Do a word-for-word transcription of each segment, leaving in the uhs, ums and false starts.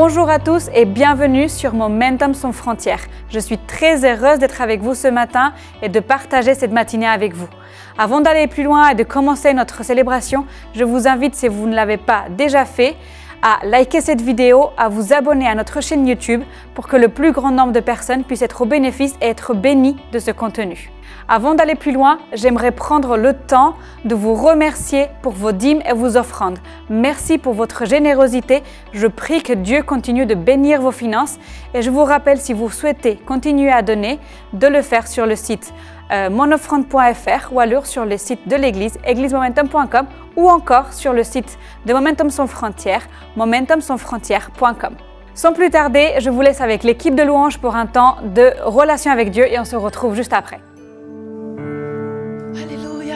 Bonjour à tous et bienvenue sur Momentum sans frontières. Je suis très heureuse d'être avec vous ce matin et de partager cette matinée avec vous. Avant d'aller plus loin et de commencer notre célébration, je vous invite, si vous ne l'avez pas déjà fait, à liker cette vidéo, à vous abonner à notre chaîne YouTube pour que le plus grand nombre de personnes puissent être au bénéfice et être bénies de ce contenu. Avant d'aller plus loin, j'aimerais prendre le temps de vous remercier pour vos dîmes et vos offrandes. Merci pour votre générosité. Je prie que Dieu continue de bénir vos finances et je vous rappelle, si vous souhaitez continuer à donner, de le faire sur le site euh, monoffrande point F R ou alors sur le site de l'église eglise momentum point com ou encore sur le site de Momentum sans frontières, momentum sans frontières point com. Sans plus tarder, je vous laisse avec l'équipe de louanges pour un temps de relation avec Dieu et on se retrouve juste après.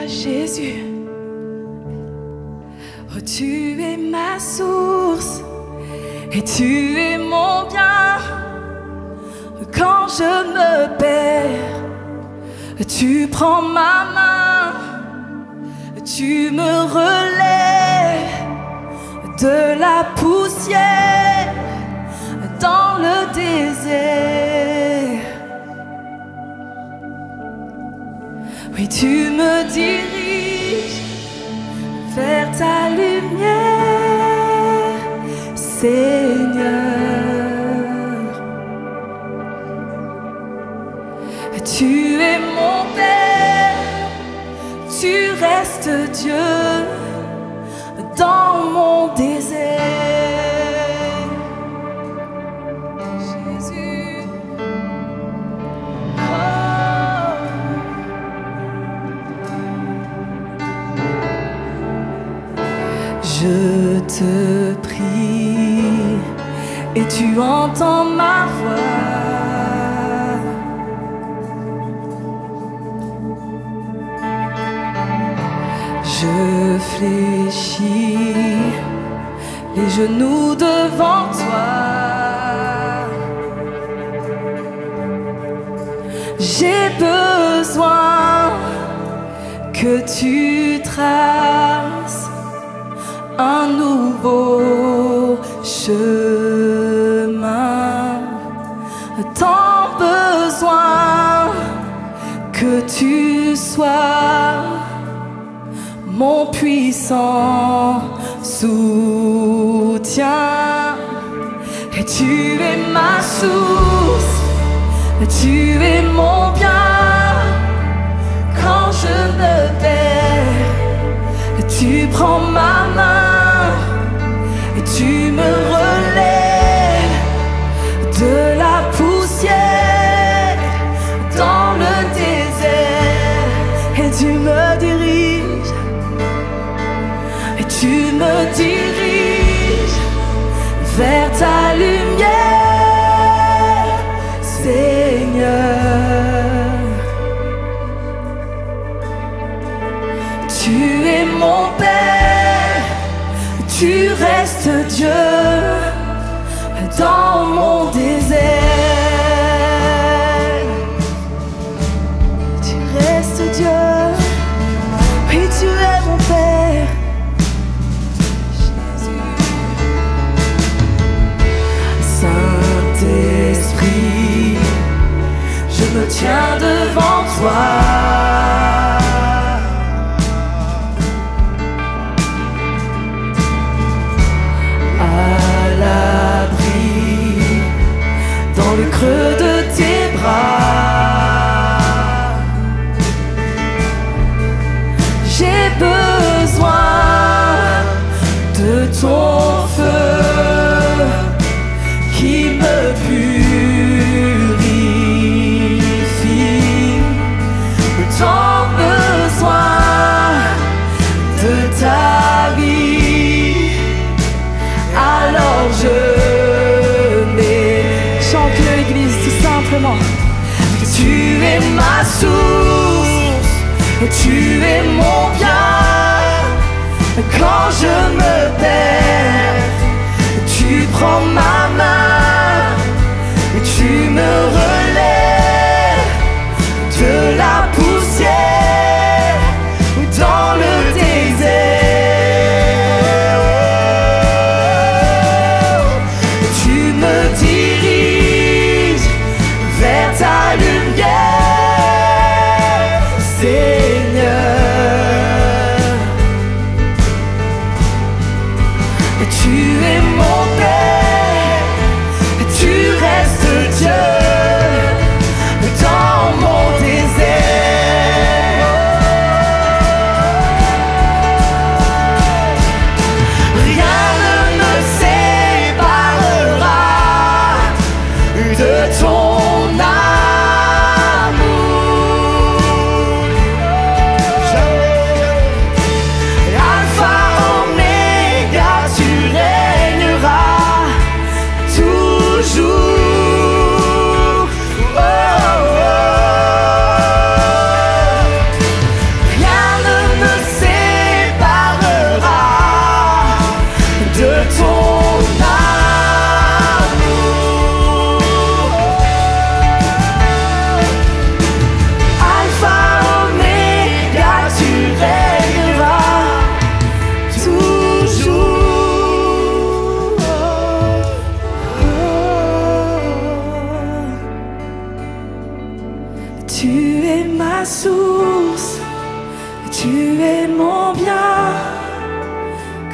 Jésus, oh tu es ma source et tu es mon bien. Quand je me perds, tu prends ma main, tu me relèves de la poussière dans le désert. Oui, tu me diriges vers ta lumière, Seigneur. Tu es mon Père, tu restes Dieu dans mon désert. Jésus. Oh. Je te prie et tu entends ma voix. Je fléchis les genoux devant toi. J'ai besoin que tu traces un nouveau chemin, tant besoin que tu sois mon puissant soutien. Et tu es ma source, tu es mon bien. Quand je me perds, tu prends ma main. Tu me relèves de la poussière dans le désert et tu me diriges, et tu me diriges vers ta lumière, Seigneur. Tu es mon Père, tu restes Dieu dans mon désert. Tu restes Dieu, oui tu es mon Père. Jésus. Saint-Esprit, je me tiens devant toi. Le creux de tes bras, j'ai besoin de ton feu qui me purifie, tant besoin de ta vie, alors je ma source, tu es mon bien. Quand je me perds, tu prends ma main, tu me relèves de la poussière dans le désert. Tu Tu es ma source, tu es mon bien.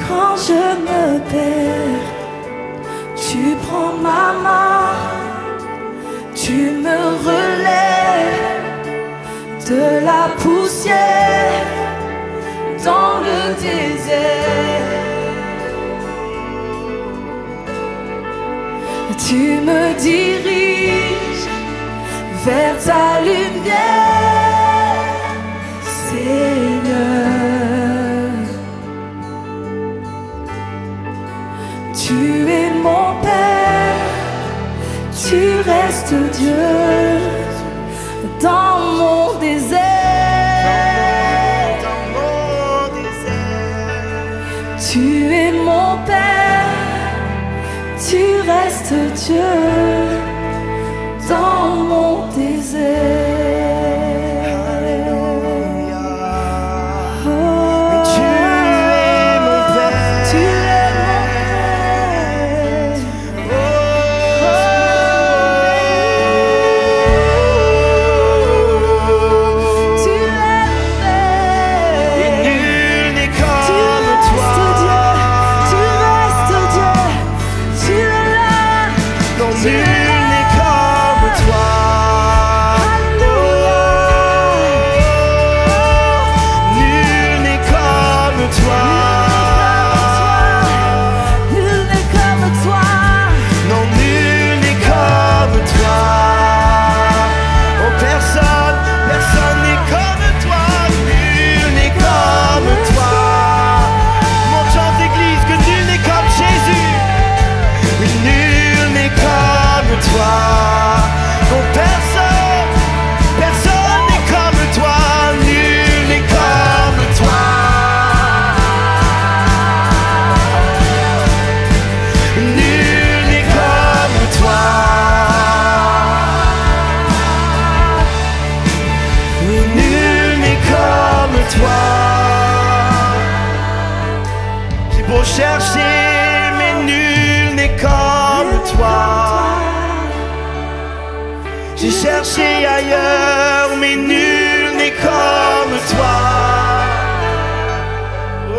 Quand je me perds, tu prends ma main, tu me relèves de la poussière dans le désert. Tu me diriges vers ta lumière, Seigneur. Tu es mon Père, tu restes Dieu dans mon désert. Dans mon désert. Tu es mon Père, tu restes Dieu dans mon désert. Alléluia. Oh, mais tu es mon Père, tu es mon Père. Oh, oh, tu es mon Père. Et nul n'est comme toi. Tu restes Dieu, tu es là. Dans nul n'est comme chercher, mais nul n'est comme toi. J'ai cherché ailleurs, mais nul n'est comme toi. Oh,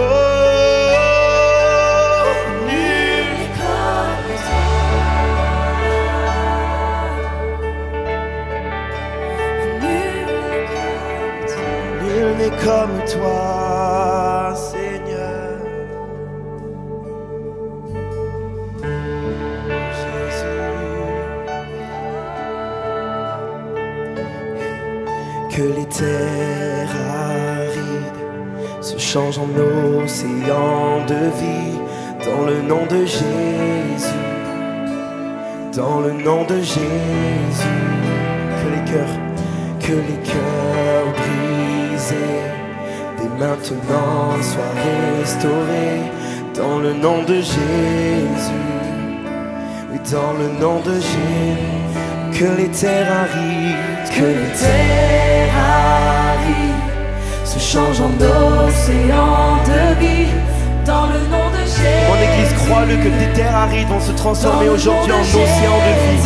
nul n'est comme toi. Nul n'est comme toi, Seigneur. Que les terres arides se changent en océan de vie, dans le nom de Jésus, dans le nom de Jésus. Que les cœurs, que les cœurs brisés dès maintenant soient restaurés, dans le nom de Jésus, oui, dans le nom de Jésus. Que les terres arides, que les terres se change en océan de vie, dans le nom de Jésus. Mon église, crois-le, que des terres arides vont se transformer aujourd'hui en océan de vie.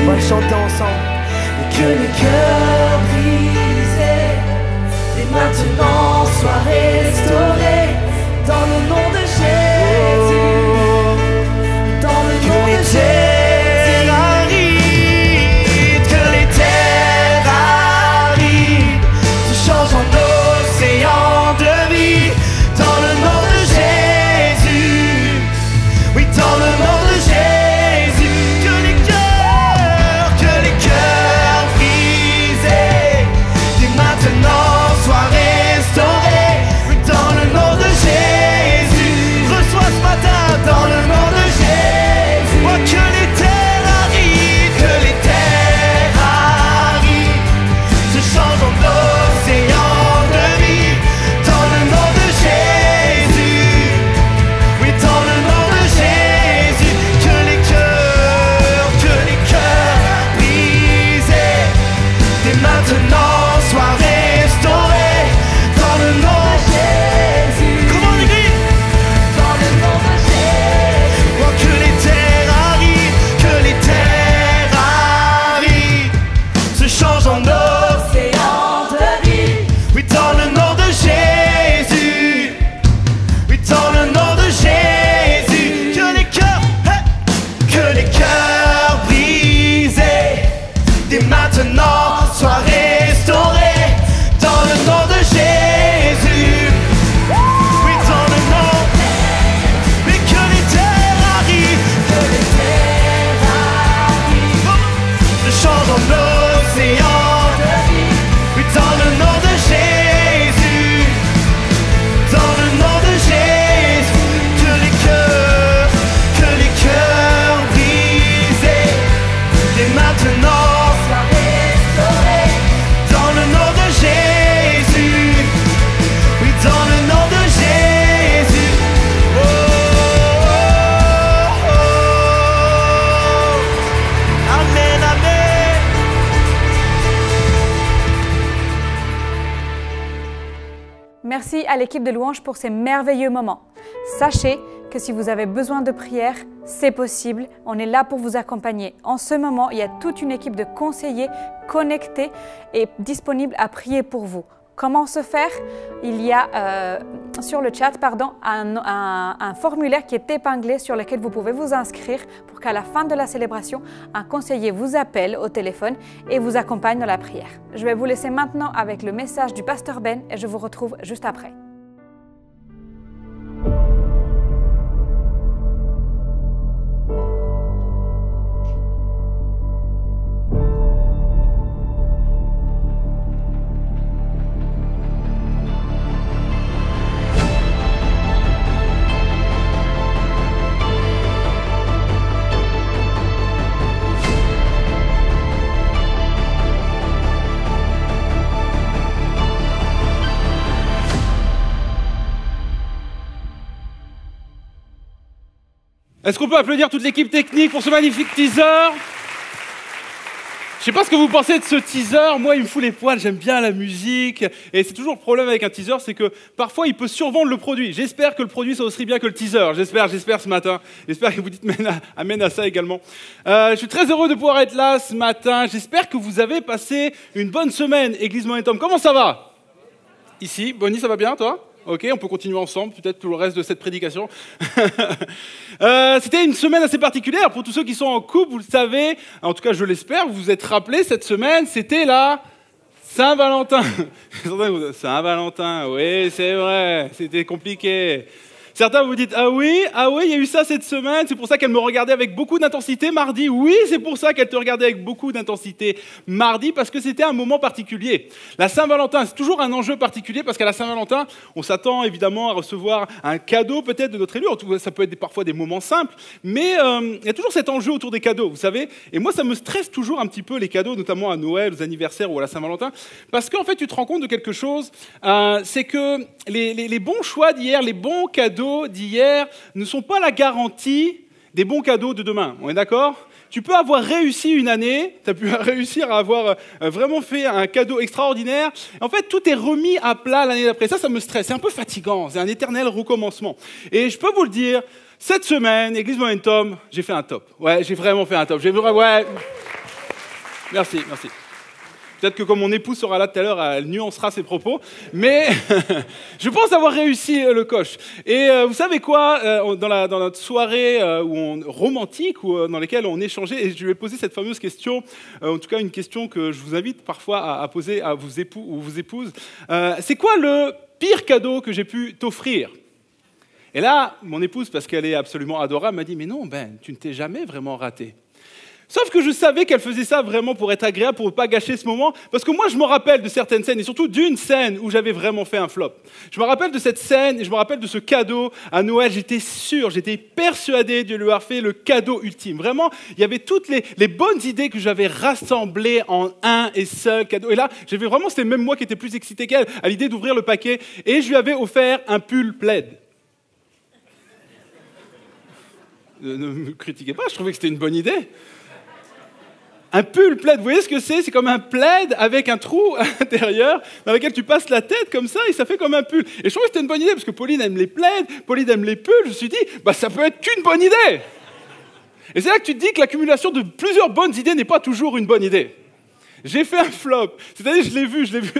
On va le chanter ensemble. Et que les cœurs brisés dès maintenant soient restaurés, dans le nom de Jésus, dans le nom de Jésus. Change en océan. Merci à l'équipe de louanges pour ces merveilleux moments. Sachez que si vous avez besoin de prière, c'est possible. On est là pour vous accompagner. En ce moment, il y a toute une équipe de conseillers connectés et disponibles à prier pour vous. Comment se faire? Il y a euh, sur le chat pardon, un, un, un formulaire qui est épinglé sur lequel vous pouvez vous inscrire pour qu'à la fin de la célébration, un conseiller vous appelle au téléphone et vous accompagne dans la prière. Je vais vous laisser maintenant avec le message du pasteur Ben et je vous retrouve juste après. Est-ce qu'on peut applaudir toute l'équipe technique pour ce magnifique teaser? Je sais pas ce que vous pensez de ce teaser, moi il me fout les poils, j'aime bien la musique, et c'est toujours le problème avec un teaser, c'est que parfois il peut survendre le produit. J'espère que le produit soit aussi bien que le teaser, j'espère, j'espère ce matin, j'espère que vous dites amen à ça également. Euh, je suis très heureux de pouvoir être là ce matin, j'espère que vous avez passé une bonne semaine, Église Momentum. Comment ça va? Ici, Bonnie, ça va bien toi? Ok, on peut continuer ensemble, peut-être tout le reste de cette prédication. euh, C'était une semaine assez particulière pour tous ceux qui sont en couple, vous le savez, en tout cas je l'espère, vous vous êtes rappelés cette semaine, c'était la Saint-Valentin. Saint-Valentin, oui c'est vrai, c'était compliqué. Certains vous dites, ah oui, ah oui, il y a eu ça cette semaine, c'est pour ça qu'elle me regardait avec beaucoup d'intensité mardi. Oui, c'est pour ça qu'elle te regardait avec beaucoup d'intensité mardi, parce que c'était un moment particulier. La Saint-Valentin, c'est toujours un enjeu particulier, parce qu'à la Saint-Valentin, on s'attend évidemment à recevoir un cadeau peut-être de notre élu. Ça peut être parfois des moments simples, mais euh, il y a toujours cet enjeu autour des cadeaux, vous savez. Et moi, ça me stresse toujours un petit peu les cadeaux, notamment à Noël, aux anniversaires ou à la Saint-Valentin, parce qu'en fait, tu te rends compte de quelque chose, euh, c'est que les, les, les bons choix d'hier, les bons cadeaux, d'hier ne sont pas la garantie des bons cadeaux de demain, on est d'accord? Tu peux avoir réussi une année, tu as pu réussir à avoir vraiment fait un cadeau extraordinaire, en fait tout est remis à plat l'année d'après, ça, ça me stresse, c'est un peu fatigant, c'est un éternel recommencement. Et je peux vous le dire, cette semaine, Église Momentum, j'ai fait un top, ouais, j'ai vraiment fait un top, j'ai vraiment, ouais, merci, merci. Peut-être que comme mon épouse sera là tout à l'heure, elle nuancera ses propos. Mais je pense avoir réussi le coche. Et euh, vous savez quoi, euh, dans, la, dans notre soirée euh, où on, romantique, où, euh, dans laquelle on échangeait, et je lui ai posé cette fameuse question, euh, en tout cas une question que je vous invite parfois à, à poser à vos époux ou vos épouses. Euh, c'est quoi le pire cadeau que j'ai pu t'offrir ? Et là, mon épouse, parce qu'elle est absolument adorable, m'a dit « Mais non, Ben, tu ne t'es jamais vraiment raté. » Sauf que je savais qu'elle faisait ça vraiment pour être agréable, pour ne pas gâcher ce moment, parce que moi je me rappelle de certaines scènes, et surtout d'une scène où j'avais vraiment fait un flop. Je me rappelle de cette scène, et je me rappelle de ce cadeau à Noël, j'étais sûr, j'étais persuadé de lui avoir fait le cadeau ultime. Vraiment, il y avait toutes les, les bonnes idées que j'avais rassemblées en un et seul cadeau. Et là, j'avais vraiment, c'était même moi qui étais plus excité qu'elle, à l'idée d'ouvrir le paquet, et je lui avais offert un pull plaid. Ne me critiquez pas, je trouvais que c'était une bonne idée. Un pull plaid, vous voyez ce que c'est? C'est comme un plaid avec un trou à l'intérieur dans lequel tu passes la tête comme ça et ça fait comme un pull. Et je trouve que c'était une bonne idée parce que Pauline aime les plaids, Pauline aime les pulls. Je me suis dit, bah, ça peut être qu'une bonne idée. Et c'est là que tu te dis que l'accumulation de plusieurs bonnes idées n'est pas toujours une bonne idée. J'ai fait un flop. Cette année, je l'ai vu, je l'ai vu,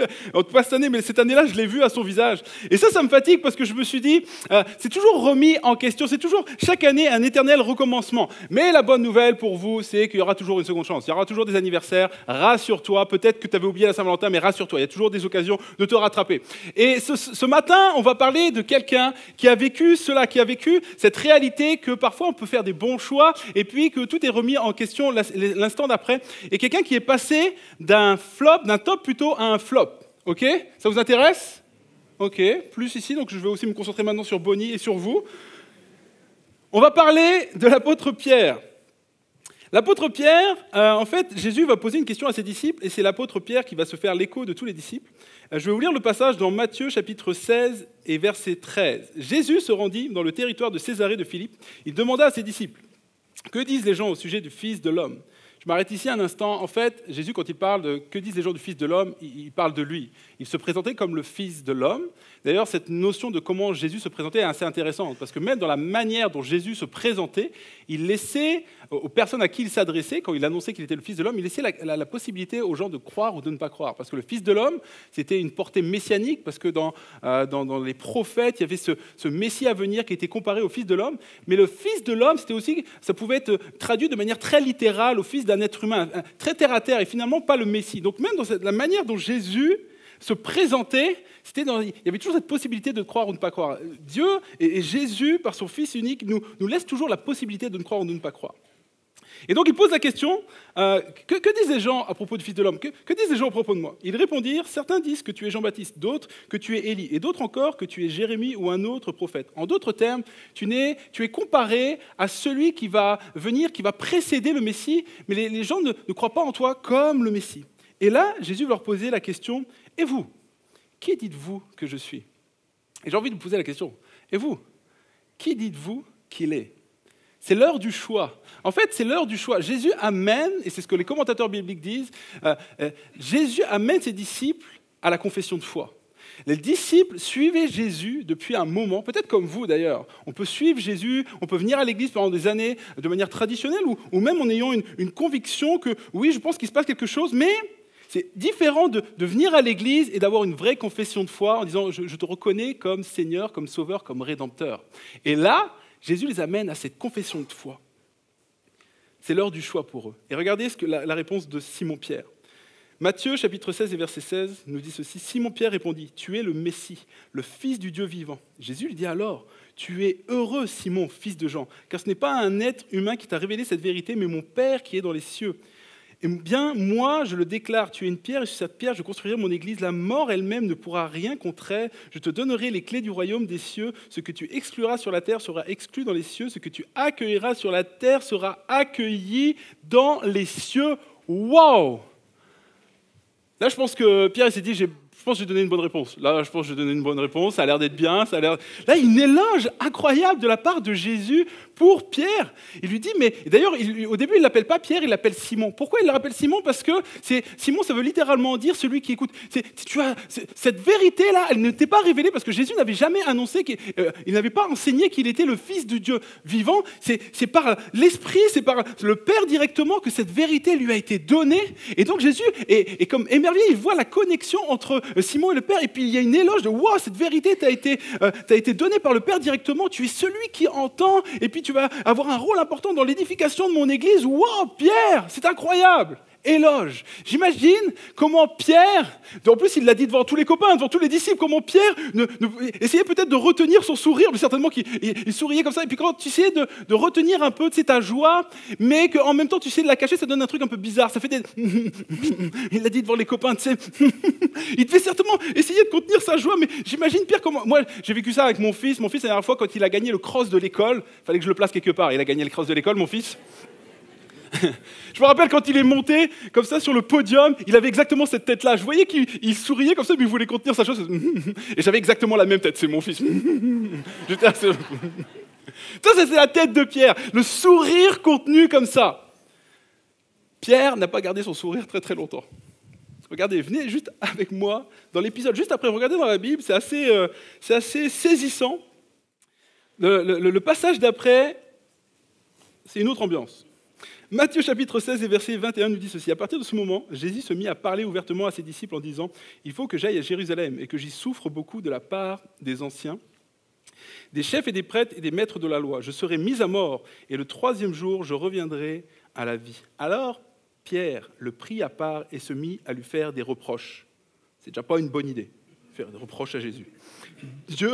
pas cette année, mais cette année-là, je l'ai vu à son visage. Et ça, ça me fatigue parce que je me suis dit, euh, c'est toujours remis en question, c'est toujours chaque année un éternel recommencement. Mais la bonne nouvelle pour vous, c'est qu'il y aura toujours une seconde chance. Il y aura toujours des anniversaires, rassure-toi, peut-être que tu avais oublié la Saint-Valentin, mais rassure-toi, il y a toujours des occasions de te rattraper. Et ce, ce matin, on va parler de quelqu'un qui a vécu cela, qui a vécu cette réalité que parfois on peut faire des bons choix et puis que tout est remis en question l'instant d'après. Et quelqu'un qui est passé d'un flop, d'un top plutôt à un flop, ok? Ça vous intéresse? Ok, plus ici, donc je vais aussi me concentrer maintenant sur Bonnie et sur vous. On va parler de l'apôtre Pierre. L'apôtre Pierre, euh, en fait, Jésus va poser une question à ses disciples, et c'est l'apôtre Pierre qui va se faire l'écho de tous les disciples. Euh, je vais vous lire le passage dans Matthieu, chapitre seize et verset treize. Jésus se rendit dans le territoire de Césarée de Philippe. Il demanda à ses disciples, « Que disent les gens au sujet du Fils de l'homme ?» « Je m'arrête ici un instant. En fait, Jésus, quand il parle de « que disent les gens du Fils de l'homme », il parle de lui. Il se présentait comme le Fils de l'homme. D'ailleurs, cette notion de comment Jésus se présentait est assez intéressante, parce que même dans la manière dont Jésus se présentait, il laissait aux personnes à qui il s'adressait, quand il annonçait qu'il était le Fils de l'homme, il laissait la, la, la possibilité aux gens de croire ou de ne pas croire. Parce que le Fils de l'homme, c'était une portée messianique, parce que dans, euh, dans, dans les prophètes, il y avait ce, ce Messie à venir qui était comparé au Fils de l'homme. Mais le Fils de l'homme, c'était aussi, ça pouvait être traduit de manière très littérale au Fils d'un être humain, très terre à terre, et finalement pas le Messie. Donc même dans cette, la manière dont Jésus se présenter, c'était dans, il y avait toujours cette possibilité de croire ou de ne pas croire. Dieu et Jésus, par son Fils unique, nous, nous laissent toujours la possibilité de ne croire ou de ne pas croire. Et donc il pose la question, euh, que, que disent les gens à propos du Fils de l'homme? que, que disent les gens à propos de moi? Ils répondirent, certains disent que tu es Jean-Baptiste, d'autres que tu es Élie, et d'autres encore que tu es Jérémie ou un autre prophète. En d'autres termes, tu, n'es, tu es comparé à celui qui va venir, qui va précéder le Messie, mais les, les gens ne, ne croient pas en toi comme le Messie. Et là, Jésus va leur poser la question, et vous, qui dites-vous que je suis? Et j'ai envie de vous poser la question, et vous, qui dites-vous qu'il est? C'est l'heure du choix. En fait, c'est l'heure du choix. Jésus amène, et c'est ce que les commentateurs bibliques disent, euh, euh, Jésus amène ses disciples à la confession de foi. Les disciples suivaient Jésus depuis un moment, peut-être comme vous d'ailleurs. On peut suivre Jésus, on peut venir à l'église pendant des années de manière traditionnelle, ou, ou même en ayant une, une conviction que, oui, je pense qu'il se passe quelque chose, mais... C'est différent de, de venir à l'église et d'avoir une vraie confession de foi en disant « je te reconnais comme Seigneur, comme Sauveur, comme Rédempteur ». Et là, Jésus les amène à cette confession de foi. C'est l'heure du choix pour eux. Et regardez ce que, la, la réponse de Simon-Pierre. Matthieu, chapitre seize, et verset seize, nous dit ceci. « Simon-Pierre répondit « Tu es le Messie, le Fils du Dieu vivant ». Jésus lui dit alors « Tu es heureux, Simon, fils de Jean, car ce n'est pas un être humain qui t'a révélé cette vérité, mais mon Père qui est dans les cieux ». « Eh bien, moi, je le déclare, tu es une pierre, et sur cette pierre, je construirai mon église. La mort elle-même ne pourra rien contre elle. Je te donnerai les clés du royaume des cieux. Ce que tu excluras sur la terre sera exclu dans les cieux. Ce que tu accueilleras sur la terre sera accueilli dans les cieux. » Waouh ! Là, je pense que Pierre s'est dit « Je pense que j'ai donné une bonne réponse. » Là, je pense que j'ai donné une bonne réponse. Ça a l'air d'être bien. Ça a l'air... Là, il y a une éloge incroyable de la part de Jésus pour Pierre. Il lui dit, mais d'ailleurs, il, au début, il ne l'appelle pas Pierre, il l'appelle Simon. Pourquoi il l'appelle Simon? Parce que c'est, Simon, ça veut littéralement dire celui qui écoute. C'est, tu as, c'est, cette vérité-là, elle ne t'est pas révélée parce que Jésus n'avait jamais annoncé, qu'il euh, n'avait pas enseigné qu'il était le Fils de Dieu vivant. C'est, c'est par l'Esprit, c'est par le Père directement que cette vérité lui a été donnée. Et donc Jésus est, est comme émerveillé, il voit la connexion entre Simon et le Père. Et puis il y a une éloge de « Wow, cette vérité t'a été, euh, t'a été donnée par le Père directement, tu es celui qui entend. » Et puis tu vas avoir un rôle important dans l'édification de mon église. Wow, Pierre, c'est incroyable. Éloge. J'imagine comment Pierre, en plus il l'a dit devant tous les copains, devant tous les disciples, comment Pierre ne, ne, essayait peut-être de retenir son sourire, mais certainement qu'il il, il souriait comme ça, et puis quand tu essayais de, de retenir un peu, tu sais, ta joie, mais qu'en même temps tu essayais de la cacher, ça donne un truc un peu bizarre, ça fait des... Il l'a dit devant les copains, tu sais. Il devait certainement essayer de contenir sa joie, mais j'imagine Pierre comment... Moi, j'ai vécu ça avec mon fils. Mon fils, la dernière fois, quand il a gagné le cross de l'école, il fallait que je le place quelque part, il a gagné le cross de l'école, mon fils. Je me rappelle quand il est monté comme ça sur le podium, il avait exactement cette tête-là. Je voyais qu'il souriait comme ça, mais il voulait contenir sa chose. Et j'avais exactement la même tête, c'est mon fils. J'étais assez... Ça, c'est la tête de Pierre, le sourire contenu comme ça. Pierre n'a pas gardé son sourire très très longtemps. Regardez, venez juste avec moi dans l'épisode, juste après, regardez dans la Bible, c'est assez, euh, c'est assez saisissant. Le, le, le passage d'après, c'est une autre ambiance. Matthieu chapitre seize et verset vingt et un nous dit ceci. À partir de ce moment, Jésus se mit à parler ouvertement à ses disciples en disant « Il faut que j'aille à Jérusalem et que j'y souffre beaucoup de la part des anciens, des chefs et des prêtres et des maîtres de la loi. Je serai mis à mort et le troisième jour, je reviendrai à la vie. » Alors Pierre le prit à part et se mit à lui faire des reproches. C'est déjà pas une bonne idée, faire des reproches à Jésus. « Dieu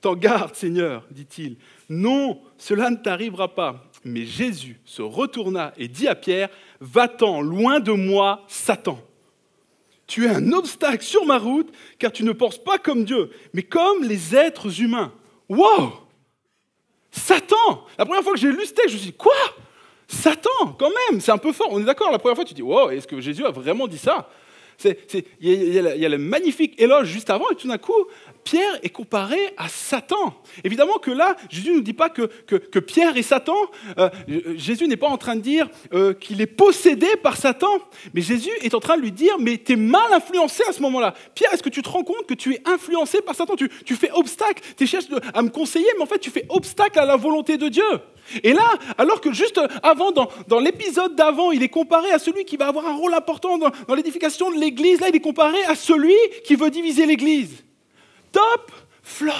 t'en garde, Seigneur, dit-il. Non, cela ne t'arrivera pas. » Mais Jésus se retourna et dit à Pierre, « Va-t'en, loin de moi, Satan. Tu es un obstacle sur ma route, car tu ne penses pas comme Dieu, mais comme les êtres humains. » Wow ! Satan ! La première fois que j'ai lu ce texte, je me suis dit, « Quoi ? Satan, quand même, c'est un peu fort. » On est d'accord, la première fois, tu dis, « Wow, est-ce que Jésus a vraiment dit ça ?» Il y, y, y a le magnifique éloge juste avant, et tout d'un coup, Pierre est comparé à Satan. Évidemment que là, Jésus ne nous dit pas que, que, que Pierre est Satan. Euh, Jésus n'est pas en train de dire euh, qu'il est possédé par Satan, mais Jésus est en train de lui dire « mais tu es mal influencé à ce moment-là. Pierre, est-ce que tu te rends compte que tu es influencé par Satan? tu, tu fais obstacle, tu cherches à me conseiller, mais en fait, tu fais obstacle à la volonté de Dieu. » Et là, alors que juste avant, dans, dans l'épisode d'avant, il est comparé à celui qui va avoir un rôle important dans, dans l'édification de l'Église, là, il est comparé à celui qui veut diviser l'Église. Top, flop,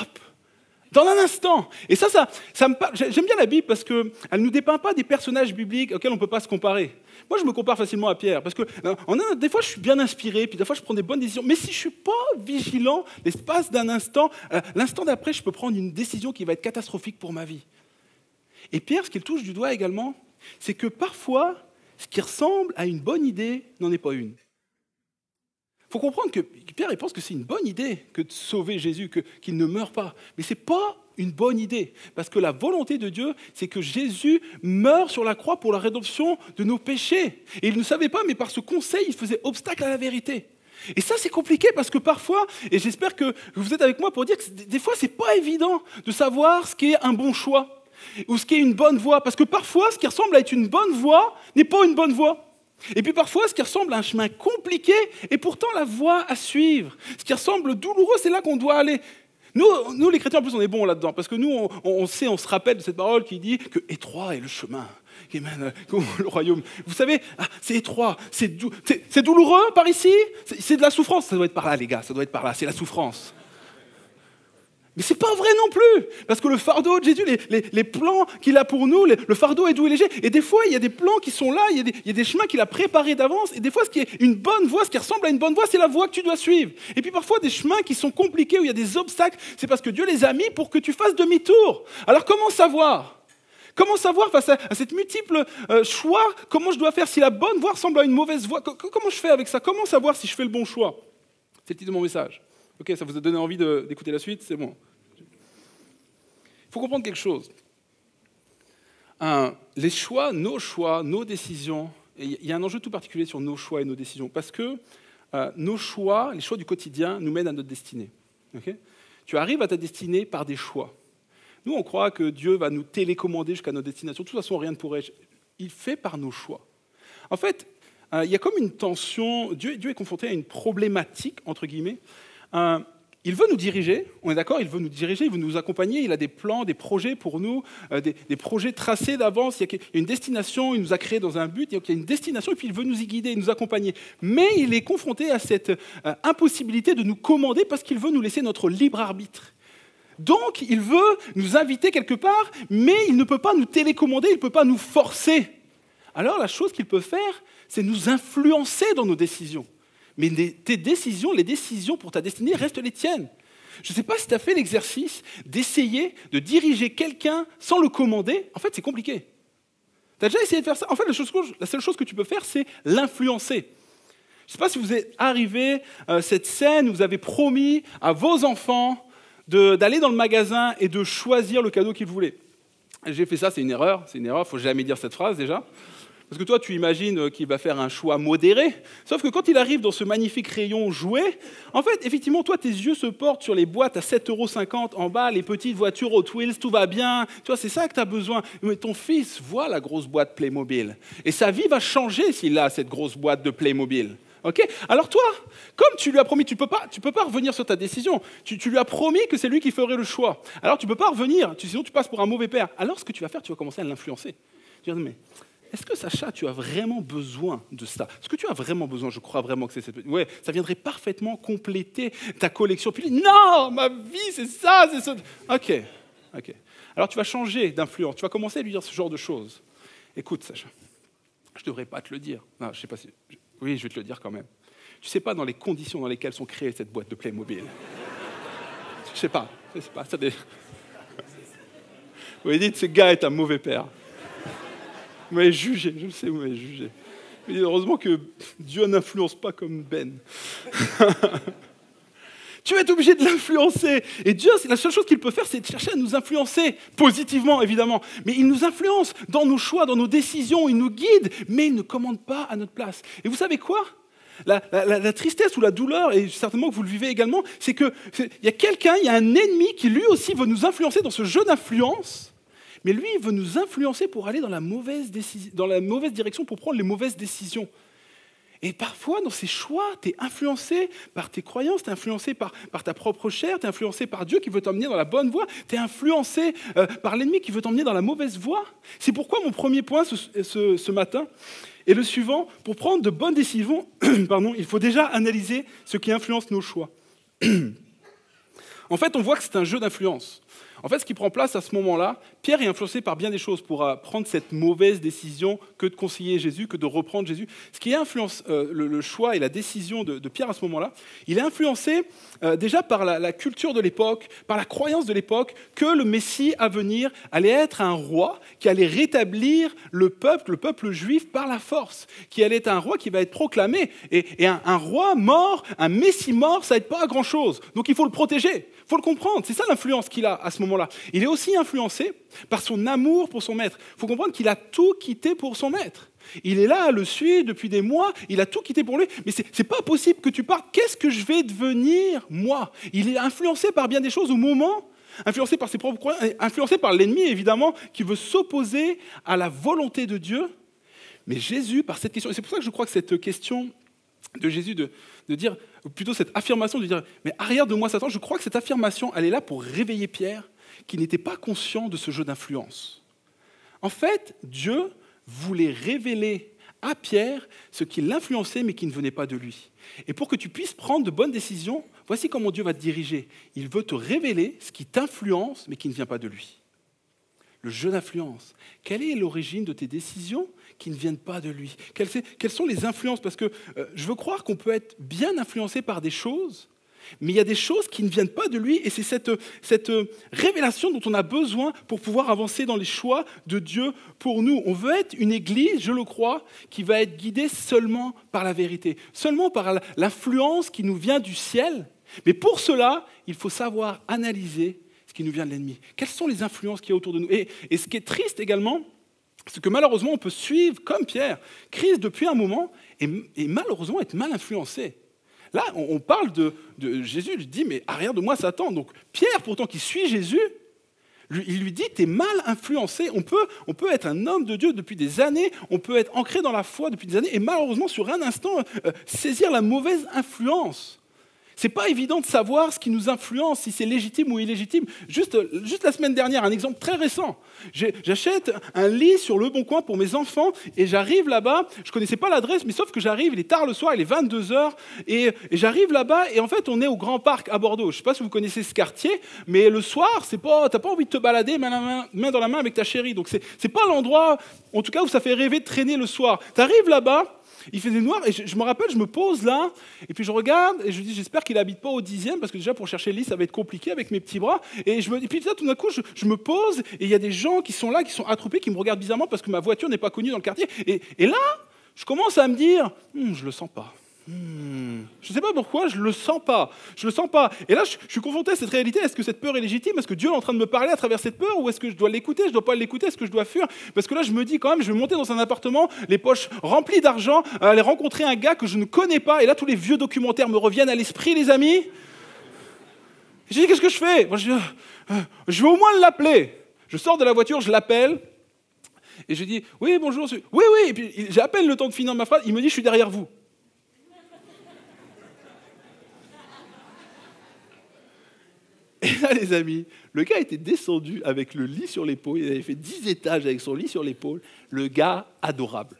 dans un instant. Et ça, ça, ça me... j'aime bien la Bible parce qu'elle ne nous dépeint pas des personnages bibliques auxquels on ne peut pas se comparer. Moi, je me compare facilement à Pierre parce que en un, des fois, je suis bien inspiré, puis des fois, je prends des bonnes décisions. Mais si je ne suis pas vigilant, l'espace d'un instant, l'instant d'après, je peux prendre une décision qui va être catastrophique pour ma vie. Et Pierre, ce qu'il touche du doigt également, c'est que parfois, ce qui ressemble à une bonne idée n'en est pas une. Il faut comprendre que Pierre, il pense que c'est une bonne idée que de sauver Jésus, que, qu'il ne meure pas. Mais ce n'est pas une bonne idée, parce que la volonté de Dieu, c'est que Jésus meure sur la croix pour la rédemption de nos péchés. Et il ne savait pas, mais par ce conseil, il faisait obstacle à la vérité. Et ça, c'est compliqué, parce que parfois, et j'espère que vous êtes avec moi pour dire que des fois, ce n'est pas évident de savoir ce qu'est un bon choix, ou ce qu'est une bonne voie, parce que parfois, ce qui ressemble à être une bonne voie n'est pas une bonne voie. Et puis parfois, ce qui ressemble à un chemin compliqué est pourtant la voie à suivre. Ce qui ressemble douloureux, c'est là qu'on doit aller. Nous, nous, les chrétiens, en plus, on est bons là-dedans, parce que nous, on, on sait, on se rappelle de cette parole qui dit que étroit est le chemin qui mène le royaume. Vous savez, ah, c'est étroit, c'est dou douloureux par ici, c'est de la souffrance. Ça doit être par là, les gars, ça doit être par là, c'est la souffrance. Mais ce n'est pas vrai non plus, parce que le fardeau de Jésus, les, les, les plans qu'il a pour nous, les, le fardeau est doux et léger, et des fois, il y a des plans qui sont là, il y a des, il y a des chemins qu'il a préparés d'avance, et des fois, ce qui est une bonne voie, ce qui ressemble à une bonne voie, c'est la voie que tu dois suivre. Et puis parfois, des chemins qui sont compliqués, où il y a des obstacles, c'est parce que Dieu les a mis pour que tu fasses demi-tour. Alors comment savoir ? Comment savoir face à, à cette multiple euh, choix, comment je dois faire si la bonne voie ressemble à une mauvaise voie ? Comment je fais avec ça ? Comment savoir si je fais le bon choix ? C'est le titre de mon message. Ok, ça vous a donné envie d'écouter la suite, c'est bon. Il faut comprendre quelque chose. Un, les choix, nos choix, nos décisions, il y a un enjeu tout particulier sur nos choix et nos décisions, parce que euh, nos choix, les choix du quotidien, nous mènent à notre destinée. Okay, tu arrives à ta destinée par des choix. Nous, on croit que Dieu va nous télécommander jusqu'à notre destination. De toute façon, rien ne pourrait... Il fait par nos choix. En fait, euh, il y a comme une tension... Dieu, Dieu est confronté à une problématique, entre guillemets. Euh, il veut nous diriger, on est d'accord, il veut nous diriger, il veut nous accompagner, il a des plans, des projets pour nous, euh, des, des projets tracés d'avance, il y a une destination, il nous a créés dans un but, il y a une destination et puis il veut nous y guider, nous accompagner. Mais il est confronté à cette euh, impossibilité de nous commander parce qu'il veut nous laisser notre libre arbitre. Donc il veut nous inviter quelque part, mais il ne peut pas nous télécommander, il ne peut pas nous forcer. Alors la chose qu'il peut faire, c'est nous influencer dans nos décisions. Mais tes décisions, les décisions pour ta destinée restent les tiennes. Je ne sais pas si tu as fait l'exercice d'essayer de diriger quelqu'un sans le commander. En fait, c'est compliqué. Tu as déjà essayé de faire ça? En fait, la, chose, la seule chose que tu peux faire, c'est l'influencer. Je ne sais pas si vous êtes arrivé à cette scène où vous avez promis à vos enfants d'aller dans le magasin et de choisir le cadeau qu'ils voulaient. J'ai fait ça, c'est une erreur. C'est une erreur, il ne faut jamais dire cette phrase déjà. Parce que toi, tu imagines qu'il va faire un choix modéré, sauf que quand il arrive dans ce magnifique rayon jouet, en fait, effectivement, toi, tes yeux se portent sur les boîtes à sept euros cinquante en bas, les petites voitures Hot Wheels, tout va bien, tu vois, c'est ça que tu as besoin. Mais ton fils voit la grosse boîte Playmobil, et sa vie va changer s'il a cette grosse boîte de Playmobil. Okay ? Alors toi, comme tu lui as promis, tu ne peux pas, tu peux pas revenir sur ta décision, tu, tu lui as promis que c'est lui qui ferait le choix. Alors tu ne peux pas revenir, sinon tu passes pour un mauvais père. Alors ce que tu vas faire, tu vas commencer à l'influencer. Tu vas dire, mais... est-ce que, Sacha, tu as vraiment besoin de ça? Est-ce que tu as vraiment besoin? Je crois vraiment que c'est cette... ouais, ça viendrait parfaitement compléter ta collection. Puis, non, ma vie, c'est ça, c'est ça. OK, OK. Alors, tu vas changer d'influence. Tu vas commencer à lui dire ce genre de choses. Écoute, Sacha, je ne devrais pas te le dire. Non, je sais pas si... oui, je vais te le dire quand même. Tu ne sais pas dans les conditions dans lesquelles sont créées cette boîte de Playmobil. Je ne sais pas. Je sais pas. Ça dé... vous dites, ce gars est un mauvais père. Vous m'avez jugé, je le sais, vous m'avez jugé. Mais heureusement que Dieu n'influence pas comme Ben. Tu vas être obligé de l'influencer. Et Dieu, la seule chose qu'il peut faire, c'est de chercher à nous influencer, positivement évidemment. Mais il nous influence dans nos choix, dans nos décisions, il nous guide, mais il ne commande pas à notre place. Et vous savez quoi ? La, la, la, la tristesse ou la douleur, et certainement que vous le vivez également, c'est qu'il y a quelqu'un, il y a un ennemi qui lui aussi veut nous influencer dans ce jeu d'influence, mais lui, il veut nous influencer pour aller dans la mauvaise, dans la mauvaise direction, pour prendre les mauvaises décisions. Et parfois, dans ces choix, tu es influencé par tes croyances, tu es influencé par, par ta propre chair, tu es influencé par Dieu qui veut t'emmener dans la bonne voie, tu es influencé euh, par l'ennemi qui veut t'emmener dans la mauvaise voie. C'est pourquoi mon premier point ce, ce, ce matin est le suivant. Pour prendre de bonnes décisions, pardon, il faut déjà analyser ce qui influence nos choix. En fait, on voit que c'est un jeu d'influence. En fait, ce qui prend place à ce moment-là, Pierre est influencé par bien des choses pour prendre cette mauvaise décision que de conseiller Jésus, que de reprendre Jésus. Ce qui influence euh, le, le choix et la décision de, de Pierre à ce moment-là, il est influencé euh, déjà par la, la culture de l'époque, par la croyance de l'époque que le Messie à venir allait être un roi qui allait rétablir le peuple, le peuple juif par la force, qui allait être un roi qui va être proclamé. Et, et un, un roi mort, un Messie mort, ça n'aide pas à grand-chose. Donc il faut le protéger, il faut le comprendre. C'est ça l'influence qu'il a à ce moment-là. Là. Il est aussi influencé par son amour pour son maître. Il faut comprendre qu'il a tout quitté pour son maître. Il est là, le suit depuis des mois, il a tout quitté pour lui. Mais ce n'est pas possible que tu partes. Qu'est-ce que je vais devenir, moi? Il est influencé par bien des choses au moment, influencé par ses propres croyances, influencé par l'ennemi, évidemment, qui veut s'opposer à la volonté de Dieu. Mais Jésus, par cette question, et c'est pour ça que je crois que cette question de Jésus, de, de dire, ou plutôt cette affirmation de dire, mais arrière de moi, Satan, je crois que cette affirmation, elle est là pour réveiller Pierre, qui n'était pas conscient de ce jeu d'influence. En fait, Dieu voulait révéler à Pierre ce qui l'influençait, mais qui ne venait pas de lui. Et pour que tu puisses prendre de bonnes décisions, voici comment Dieu va te diriger. Il veut te révéler ce qui t'influence, mais qui ne vient pas de lui. Le jeu d'influence. Quelle est l'origine de tes décisions qui ne viennent pas de lui? Quelles sont les influences? Parce que euh, je veux croire qu'on peut être bien influencé par des choses, mais il y a des choses qui ne viennent pas de lui, et c'est cette, cette révélation dont on a besoin pour pouvoir avancer dans les choix de Dieu pour nous. On veut être une église, je le crois, qui va être guidée seulement par la vérité, seulement par l'influence qui nous vient du ciel. Mais pour cela, il faut savoir analyser ce qui nous vient de l'ennemi. Quelles sont les influences qu'il y a autour de nous? Et, et ce qui est triste également, c'est que malheureusement, on peut suivre, comme Pierre, Christ depuis un moment, et, et malheureusement être mal influencé. Là, on parle de, de Jésus, lui dit, mais arrière de moi, Satan. Donc Pierre, pourtant, qui suit Jésus, lui, il lui dit, t'es mal influencé. On peut, on peut être un homme de Dieu depuis des années, on peut être ancré dans la foi depuis des années, et malheureusement, sur un instant, euh, saisir la mauvaise influence. Ce n'est pas évident de savoir ce qui nous influence, si c'est légitime ou illégitime. Juste, juste la semaine dernière, un exemple très récent. J'achète un lit sur Le Bon Coin pour mes enfants et j'arrive là-bas. Je ne connaissais pas l'adresse, mais sauf que j'arrive, il est tard le soir, il est vingt-deux heures. Et, et j'arrive là-bas et en fait, on est au Grand Parc à Bordeaux. Je ne sais pas si vous connaissez ce quartier, mais le soir, tu n'as pas envie de te balader main, main, main dans la main avec ta chérie. Donc, ce n'est pas l'endroit, en tout cas, où ça fait rêver de traîner le soir. Tu arrives là-bas. Il faisait noir, et je, je me rappelle, je me pose là, et puis je regarde, et je dis, j'espère qu'il n'habite pas au dixième, parce que déjà, pour chercher le lit, ça va être compliqué avec mes petits bras. Et, je me, et puis tout d'un coup, je, je me pose, et il y a des gens qui sont là, qui sont attroupés, qui me regardent bizarrement, parce que ma voiture n'est pas connue dans le quartier. Et, et là, je commence à me dire, hm, je le sens pas. Hmm. Je ne sais pas pourquoi, je ne le sens pas. Je le sens pas. Et là, je, je suis confronté à cette réalité. Est-ce que cette peur est légitime? Est-ce que Dieu est en train de me parler à travers cette peur? Ou est-ce que je dois l'écouter? Je ne dois pas l'écouter? Est-ce que je dois fuir? Parce que là, je me dis quand même, je vais monter dans un appartement, les poches remplies d'argent, aller rencontrer un gars que je ne connais pas. Et là, tous les vieux documentaires me reviennent à l'esprit, les amis. Et je dis, qu'est-ce que je fais? Moi, je, euh, je vais au moins l'appeler. Je sors de la voiture, je l'appelle. Et je dis, oui, bonjour. Oui, oui. Et puis, j'ai à peine le temps de finir ma phrase. Il me dit, je suis derrière vous. Et là, les amis, le gars était descendu avec le lit sur l'épaule. Il avait fait dix étages avec son lit sur l'épaule. Le gars, adorable.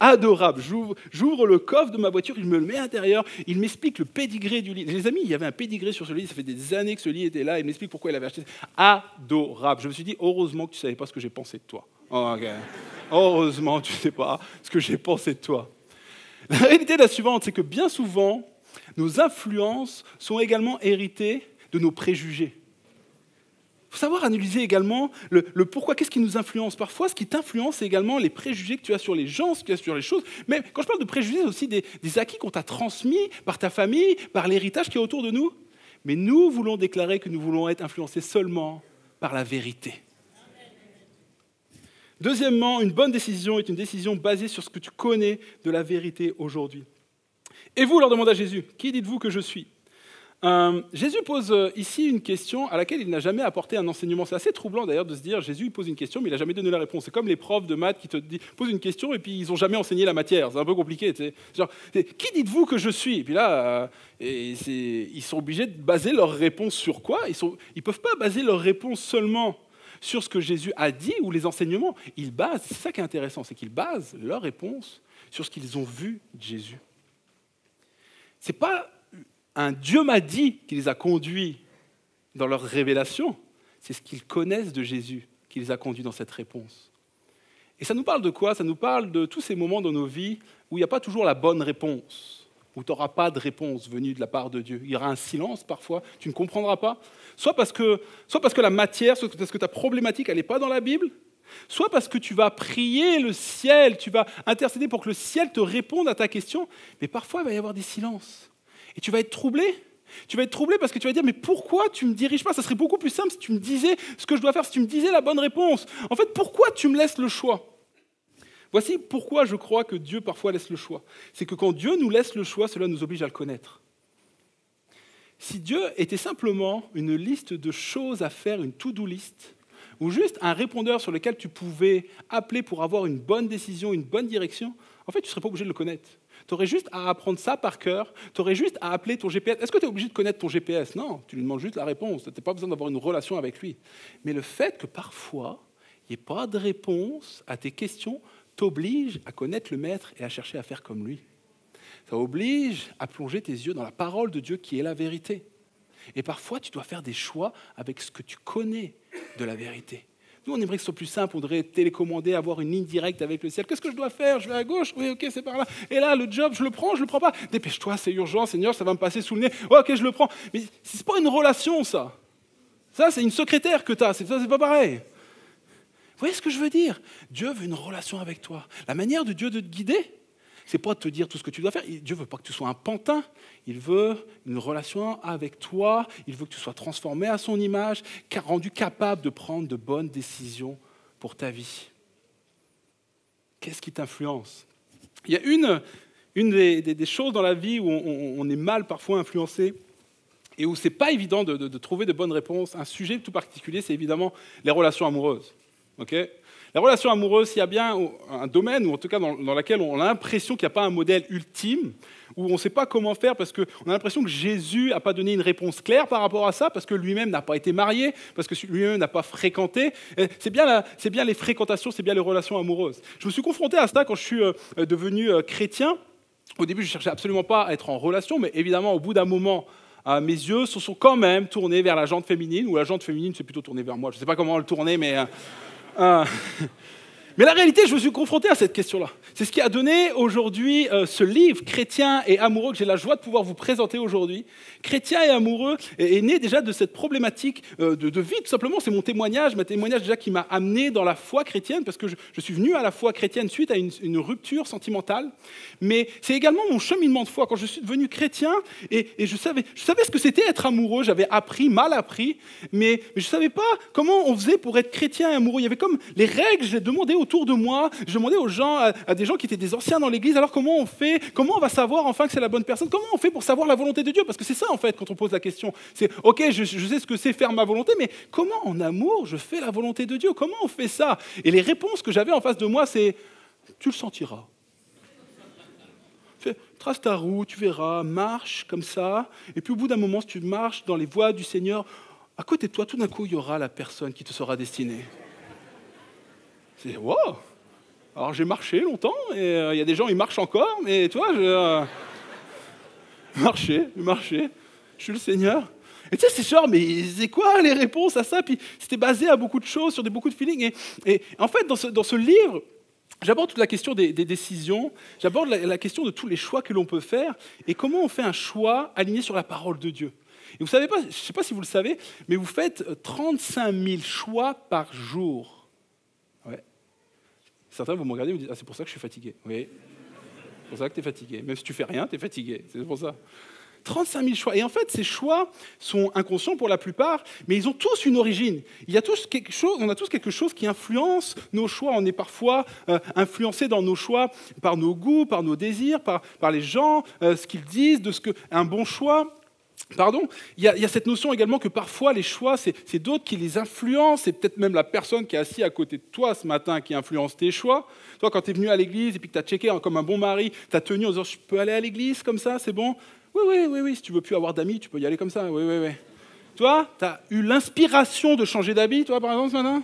Adorable. J'ouvre, j'ouvre le coffre de ma voiture, il me le met à l'intérieur. Il m'explique le pédigré du lit. Les amis, il y avait un pédigré sur ce lit. Ça fait des années que ce lit était là. Il m'explique pourquoi il avait acheté ça. Adorable. Je me suis dit, heureusement que tu ne savais pas ce que j'ai pensé de toi. Oh, okay. Heureusement, tu ne sais pas ce que j'ai pensé de toi. La réalité de la suivante, c'est que bien souvent, nos influences sont également héritées de nos préjugés. Il faut savoir analyser également le, le pourquoi, qu'est-ce qui nous influence. Parfois, ce qui t'influence, c'est également les préjugés que tu as sur les gens, ce que tu as sur les choses. Mais quand je parle de préjugés, c'est aussi des, des acquis qu'on t'a transmis par ta famille, par l'héritage qui est autour de nous. Mais nous voulons déclarer que nous voulons être influencés seulement par la vérité. Deuxièmement, une bonne décision est une décision basée sur ce que tu connais de la vérité aujourd'hui. Et vous, leur demanda Jésus, qui dites-vous que je suis ? Euh, Jésus pose ici une question à laquelle il n'a jamais apporté un enseignement. C'est assez troublant d'ailleurs de se dire, Jésus il pose une question, mais il n'a jamais donné la réponse. C'est comme les profs de maths qui te disent, posent une question et puis ils n'ont jamais enseigné la matière. C'est un peu compliqué. C'est genre, qui dites-vous que je suis ? Et puis là, euh, et ils sont obligés de baser leur réponse sur quoi ? Ils sont, ils peuvent pas baser leur réponse seulement sur ce que Jésus a dit ou les enseignements. Ils basent, c'est ça qui est intéressant, c'est qu'ils basent leur réponse sur ce qu'ils ont vu de Jésus. C'est pas un Dieu m'a dit qui les a conduits dans leur révélation, c'est ce qu'ils connaissent de Jésus qui les a conduits dans cette réponse. Et ça nous parle de quoi ? Ça nous parle de tous ces moments dans nos vies où il n'y a pas toujours la bonne réponse, où tu n'auras pas de réponse venue de la part de Dieu. Il y aura un silence parfois, tu ne comprendras pas, soit parce que, soit parce que la matière, soit parce que ta problématique, elle n'est pas dans la Bible, soit parce que tu vas prier le ciel, tu vas intercéder pour que le ciel te réponde à ta question, mais parfois il va y avoir des silences. Et tu vas être troublé. Tu vas être troublé parce que tu vas dire, mais pourquoi tu ne me diriges pas ? Ça serait beaucoup plus simple si tu me disais ce que je dois faire, si tu me disais la bonne réponse. En fait, pourquoi tu me laisses le choix ? Voici pourquoi je crois que Dieu parfois laisse le choix. C'est que quand Dieu nous laisse le choix, cela nous oblige à le connaître. Si Dieu était simplement une liste de choses à faire, une to-do list, ou juste un répondeur sur lequel tu pouvais appeler pour avoir une bonne décision, une bonne direction, en fait, tu ne serais pas obligé de le connaître. Tu aurais juste à apprendre ça par cœur, tu aurais juste à appeler ton G P S. Est-ce que tu es obligé de connaître ton G P S ? Non, tu lui demandes juste la réponse, tu n'as pas besoin d'avoir une relation avec lui. Mais le fait que parfois, il n'y ait pas de réponse à tes questions t'oblige à connaître le Maître et à chercher à faire comme lui. Ça oblige à plonger tes yeux dans la parole de Dieu qui est la vérité. Et parfois, tu dois faire des choix avec ce que tu connais de la vérité. Nous, on aimerait que ce soit plus simple, on devrait télécommander, avoir une ligne directe avec le ciel. Qu'est-ce que je dois faire ? Je vais à gauche ? Oui, ok, c'est par là. Et là, le job, je le prends, je le prends pas. Dépêche-toi, c'est urgent, Seigneur, ça va me passer sous le nez. Oh, ok, je le prends. Mais c'est pas une relation, ça. Ça, c'est une secrétaire que tu as, c'est pas pareil. Vous voyez ce que je veux dire ? Dieu veut une relation avec toi. La manière de Dieu de te guider, c'est pas de te dire tout ce que tu dois faire. Dieu veut pas que tu sois un pantin. Il veut une relation avec toi. Il veut que tu sois transformé à son image, rendu capable de prendre de bonnes décisions pour ta vie. Qu'est-ce qui t'influence ? Il y a une, une des, des, des choses dans la vie où on, on est mal parfois influencé et où c'est pas évident de, de, de trouver de bonnes réponses. Un sujet tout particulier, c'est évidemment les relations amoureuses. Ok ? La relation amoureuse, il y a bien un domaine, ou en tout cas dans, dans lequel on a l'impression qu'il n'y a pas un modèle ultime, où on ne sait pas comment faire, parce qu'on a l'impression que Jésus n'a pas donné une réponse claire par rapport à ça, parce que lui-même n'a pas été marié, parce que lui-même n'a pas fréquenté. C'est bien, la, c'est bien les fréquentations, c'est bien les relations amoureuses. Je me suis confronté à ça quand je suis devenu chrétien. Au début, je ne cherchais absolument pas à être en relation, mais évidemment, au bout d'un moment, Euh, mes yeux se sont quand même tournés vers la jante féminine, ou la jante féminine s'est plutôt tournée vers moi. Je ne sais pas comment le tourner, mais... Euh, euh, mais la réalité, je me suis confronté à cette question-là. C'est ce qui a donné aujourd'hui euh, ce livre, Chrétien et amoureux, que j'ai la joie de pouvoir vous présenter aujourd'hui. Chrétien et amoureux est, est né déjà de cette problématique euh, de, de vie, tout simplement. C'est mon témoignage, mon témoignage déjà qui m'a amené dans la foi chrétienne, parce que je, je suis venu à la foi chrétienne suite à une, une rupture sentimentale. Mais c'est également mon cheminement de foi. Quand je suis devenu chrétien, et, et je, savais, je savais ce que c'était être amoureux, j'avais appris, mal appris, mais, mais je ne savais pas comment on faisait pour être chrétien et amoureux. Il y avait comme les règles, je les demandais autour de moi, je demandais aux gens, à, à des gens qui étaient des anciens dans l'église, alors comment on fait ? Comment on va savoir enfin que c'est la bonne personne ? Comment on fait pour savoir la volonté de Dieu ? Parce que c'est ça en fait quand on pose la question. C'est ok, je, je sais ce que c'est faire ma volonté, mais comment en amour je fais la volonté de Dieu ? Comment on fait ça ? Et les réponses que j'avais en face de moi, c'est tu le sentiras. Fais, trace ta roue, tu verras, marche comme ça. Et puis au bout d'un moment, si tu marches dans les voies du Seigneur, à côté de toi, tout d'un coup, il y aura la personne qui te sera destinée. C'est « wow !» Alors j'ai marché longtemps, et il euh, y a des gens, ils marchent encore, mais tu vois, je... Euh, marché, marché, je suis le Seigneur. Et tu sais, c'est genre, mais c'est quoi les réponses à ça ? Puis c'était basé à beaucoup de choses, sur des, beaucoup de feelings. Et, et en fait, dans ce, dans ce livre, j'aborde toute la question des, des décisions, j'aborde la, la question de tous les choix que l'on peut faire, et comment on fait un choix aligné sur la parole de Dieu. Et vous savez pas, je ne sais pas si vous le savez, mais vous faites trente-cinq mille choix par jour. Certains, vous me regardez, vous dites « Ah, c'est pour ça que je suis fatigué. » Oui, c'est pour ça que tu es fatigué. Même si tu fais rien, tu es fatigué. C'est pour ça. trente-cinq mille choix. Et en fait, ces choix sont inconscients pour la plupart, mais ils ont tous une origine. Il y a tous quelque chose, on a tous quelque chose qui influence nos choix. On est parfois euh, influencé dans nos choix par nos goûts, par nos désirs, par, par les gens, euh, ce qu'ils disent, de ce que, un bon choix. Pardon, il y, a, il y a cette notion également que parfois les choix, c'est d'autres qui les influencent, c'est peut-être même la personne qui est assise à côté de toi ce matin qui influence tes choix. Toi, quand tu es venu à l'église et puis que tu as checké hein, comme un bon mari, tu as tenu en disant « je peux aller à l'église comme ça, c'est bon ?» Oui, oui, oui, oui, si tu veux plus avoir d'amis, tu peux y aller comme ça, oui, oui, oui. Toi, tu as eu l'inspiration de changer d'habit, toi, par exemple, ce matin.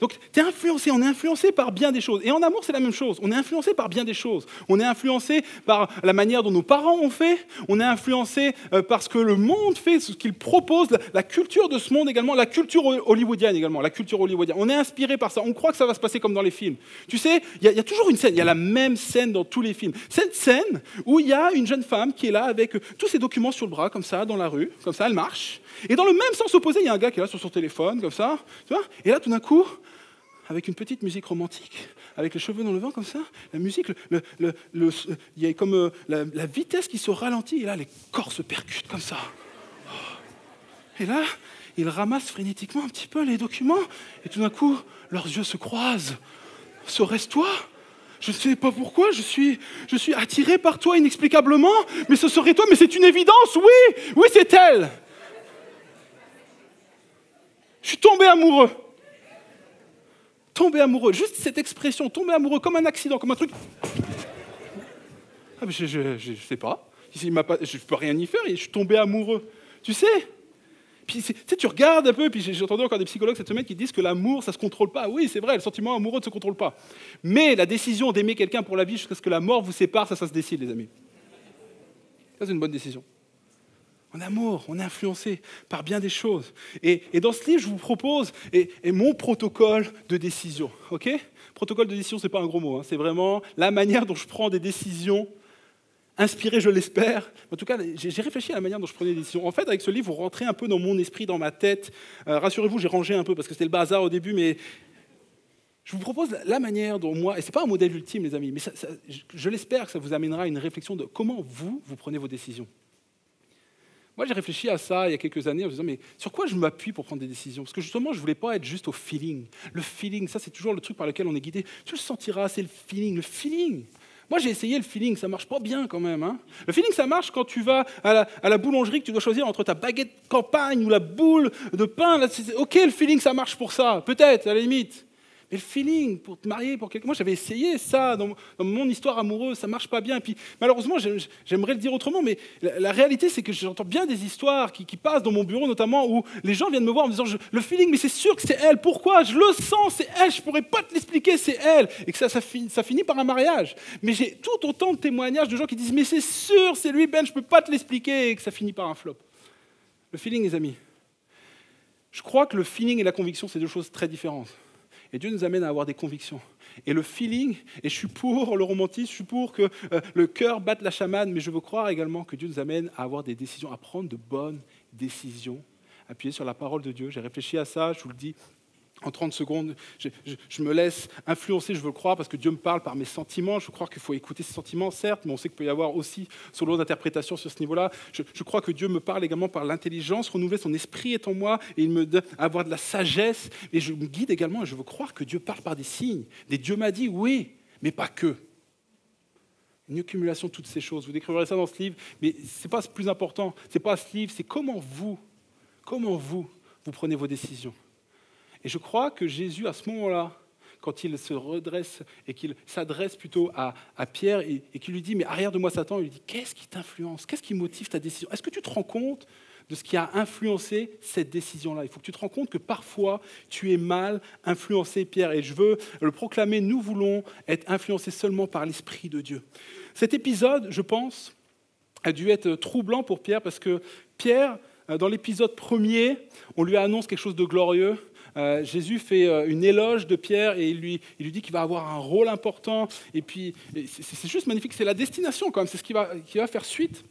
Donc, tu es influencé, on est influencé par bien des choses. Et en amour, c'est la même chose. On est influencé par bien des choses. On est influencé par la manière dont nos parents ont fait. On est influencé par ce que le monde fait, ce qu'il propose, la culture de ce monde également, la culture hollywoodienne également, la culture hollywoodienne. On est inspiré par ça. On croit que ça va se passer comme dans les films. Tu sais, il y, y a toujours une scène. Il y a la même scène dans tous les films. Cette scène où il y a une jeune femme qui est là avec tous ses documents sur le bras, comme ça, dans la rue, comme ça, elle marche. Et dans le même sens opposé, il y a un gars qui est là sur son téléphone, comme ça, tu vois. Et là, tout d'un coup, avec une petite musique romantique, avec les cheveux dans le vent comme ça, la musique, le, le, le, le, il y a comme euh, la, la vitesse qui se ralentit, et là, les corps se percutent comme ça. Oh. Et là, ils ramassent frénétiquement un petit peu les documents, et tout d'un coup, leurs yeux se croisent. Serait-ce toi ? Je ne sais pas pourquoi, je suis, je suis attiré par toi inexplicablement, mais ce serait toi, mais c'est une évidence, oui, oui, c'est elle. Je suis tombé amoureux. Tomber amoureux, juste cette expression, tomber amoureux, comme un accident, comme un truc. Ah, mais je ne sais pas. Il m'a pas, je ne peux rien y faire, je suis tombé amoureux. Tu sais Puis tu sais, tu regardes un peu, puis j'ai entendu encore des psychologues cette semaine qui disent que l'amour, ça ne se contrôle pas. Oui, c'est vrai, le sentiment amoureux ne se contrôle pas. Mais la décision d'aimer quelqu'un pour la vie jusqu'à ce que la mort vous sépare, ça, ça se décide, les amis. Ça, c'est une bonne décision. En amour, on est influencé par bien des choses. Et, et dans ce livre, je vous propose et, et mon protocole de décision. Okay ? Protocole de décision, ce n'est pas un gros mot. Hein, c'est vraiment la manière dont je prends des décisions, inspirées, je l'espère. En tout cas, j'ai réfléchi à la manière dont je prenais des décisions. En fait, avec ce livre, vous rentrez un peu dans mon esprit, dans ma tête. Euh, rassurez-vous, j'ai rangé un peu parce que c'était le bazar au début, mais je vous propose la manière dont moi, et ce n'est pas un modèle ultime, les amis, mais ça, ça, je, je l'espère que ça vous amènera à une réflexion de comment vous, vous prenez vos décisions. Moi, j'ai réfléchi à ça il y a quelques années en me disant, mais sur quoi je m'appuie pour prendre des décisions? Parce que justement, je ne voulais pas être juste au feeling. Le feeling, ça, c'est toujours le truc par lequel on est guidé. Tu le sentiras, c'est le feeling. Le feeling. Moi, j'ai essayé le feeling, ça ne marche pas bien quand même. Hein. Le feeling, ça marche quand tu vas à la, à la boulangerie, que tu dois choisir entre ta baguette campagne ou la boule de pain. Là, OK, le feeling, ça marche pour ça, peut-être, à la limite. Mais le feeling, pour te marier, pour quelqu'un... Moi, j'avais essayé ça dans, dans mon histoire amoureuse, ça ne marche pas bien. Et puis, malheureusement, j'aimerais le dire autrement, mais la, la réalité, c'est que j'entends bien des histoires qui, qui passent dans mon bureau, notamment, où les gens viennent me voir en me disant, je, le feeling, mais c'est sûr que c'est elle, pourquoi? Je le sens, c'est elle, je ne pourrais pas te l'expliquer, c'est elle. Et que ça, ça, fin, ça finit par un mariage. Mais j'ai tout autant de témoignages de gens qui disent, mais c'est sûr, c'est lui, Ben, je ne peux pas te l'expliquer, et que ça finit par un flop. Le feeling, les amis. Je crois que le feeling et la conviction, c'est deux choses très différentes. Et Dieu nous amène à avoir des convictions. Et le feeling, et je suis pour le romantisme, je suis pour que euh, le cœur batte la chamade, mais je veux croire également que Dieu nous amène à avoir des décisions, à prendre de bonnes décisions, appuyées sur la parole de Dieu. J'ai réfléchi à ça, je vous le dis en trente secondes. Je, je, je me laisse influencer, je veux le croire, parce que Dieu me parle par mes sentiments. Je crois qu'il faut écouter ces sentiments, certes, mais on sait qu'il peut y avoir aussi son lot d'interprétations sur ce niveau-là. Je, je crois que Dieu me parle également par l'intelligence renouvelée, son esprit est en moi, et il me donne à avoir de la sagesse. Et je me guide également, et je veux croire que Dieu parle par des signes. Des Dieu m'a dit, oui, mais pas que. Une accumulation de toutes ces choses. Vous découvrirez ça dans ce livre, mais ce n'est pas ce plus important. Ce n'est pas ce livre, c'est comment vous, comment vous, vous prenez vos décisions. Et je crois que Jésus, à ce moment-là, quand il se redresse et qu'il s'adresse plutôt à, à Pierre et, et qu'il lui dit « Mais arrière de moi, Satan », il lui dit « Qu'est-ce qui t'influence? Qu'est-ce qui motive ta décision? Est-ce que tu te rends compte de ce qui a influencé cette décision-là? Il faut que tu te rends compte que parfois, tu es mal influencé, Pierre. Et je veux le proclamer, nous voulons être influencés seulement par l'Esprit de Dieu. » Cet épisode, je pense, a dû être troublant pour Pierre parce que Pierre, dans l'épisode premier, on lui annonce quelque chose de glorieux. Euh, Jésus fait euh, une éloge de Pierre et il lui, il lui dit qu'il va avoir un rôle important. Et puis, c'est juste magnifique. C'est la destination quand même. C'est ce qui va, qui va faire suite.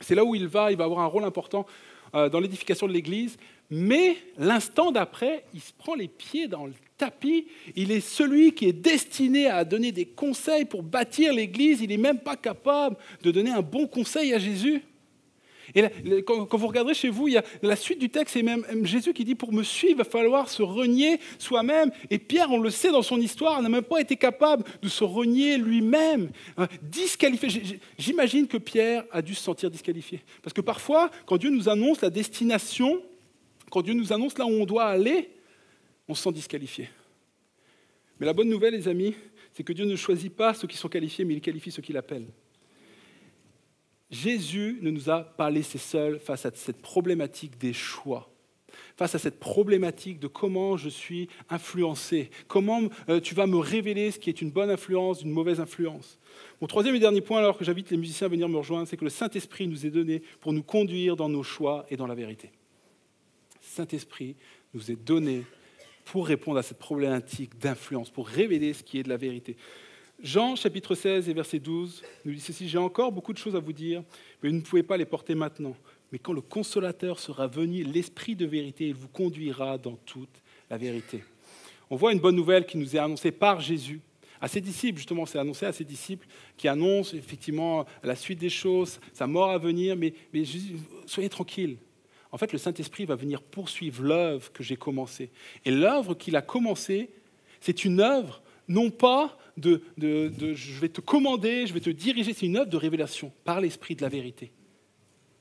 C'est là où il va. Il va avoir un rôle important euh, dans l'édification de l'Église. Mais l'instant d'après, il se prend les pieds dans le tapis. Il est celui qui est destiné à donner des conseils pour bâtir l'Église. Il n'est même pas capable de donner un bon conseil à Jésus. Et là, quand vous regarderez chez vous, il y a la suite du texte, et même Jésus qui dit, pour me suivre, il va falloir se renier soi-même. Et Pierre, on le sait dans son histoire, n'a même pas été capable de se renier lui-même. Hein, disqualifié. J'imagine que Pierre a dû se sentir disqualifié. Parce que parfois, quand Dieu nous annonce la destination, quand Dieu nous annonce là où on doit aller, on se sent disqualifié. Mais la bonne nouvelle, les amis, c'est que Dieu ne choisit pas ceux qui sont qualifiés, mais il qualifie ceux qui l'appellent. Jésus ne nous a pas laissés seuls face à cette problématique des choix, face à cette problématique de comment je suis influencé, comment tu vas me révéler ce qui est une bonne influence, une mauvaise influence. Mon troisième et dernier point, alors que j'invite les musiciens à venir me rejoindre, c'est que le Saint-Esprit nous est donné pour nous conduire dans nos choix et dans la vérité. Le Saint-Esprit nous est donné pour répondre à cette problématique d'influence, pour révéler ce qui est de la vérité. Jean, chapitre seize, et verset douze, nous dit ceci, « J'ai encore beaucoup de choses à vous dire, mais vous ne pouvez pas les porter maintenant. Mais quand le Consolateur sera venu, l'Esprit de vérité, il vous conduira dans toute la vérité. » On voit une bonne nouvelle qui nous est annoncée par Jésus, à ses disciples, justement, c'est annoncé à ses disciples, qui annoncent effectivement la suite des choses, sa mort à venir, mais, mais Jésus, soyez tranquilles. En fait, le Saint-Esprit va venir poursuivre l'œuvre que j'ai commencée. Et l'œuvre qu'il a commencée, c'est une œuvre, non pas de, de, de « je vais te commander, je vais te diriger », c'est une œuvre de révélation par l'Esprit de la vérité,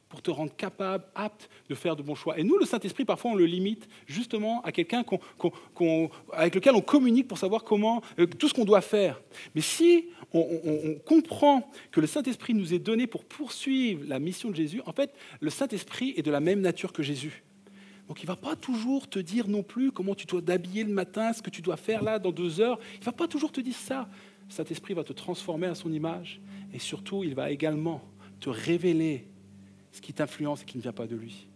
pour te rendre capable, apte de faire de bons choix. Et nous, le Saint-Esprit, parfois, on le limite justement à quelqu'un qu'on, qu'on, qu'on, avec lequel on communique pour savoir comment, euh, tout ce qu'on doit faire. Mais si on, on, on comprend que le Saint-Esprit nous est donné pour poursuivre la mission de Jésus, en fait, le Saint-Esprit est de la même nature que Jésus. Donc, il ne va pas toujours te dire non plus comment tu dois t'habiller le matin, ce que tu dois faire là dans deux heures. Il ne va pas toujours te dire ça. Le Saint-Esprit va te transformer à son image et surtout, il va également te révéler ce qui t'influence et qui ne vient pas de lui.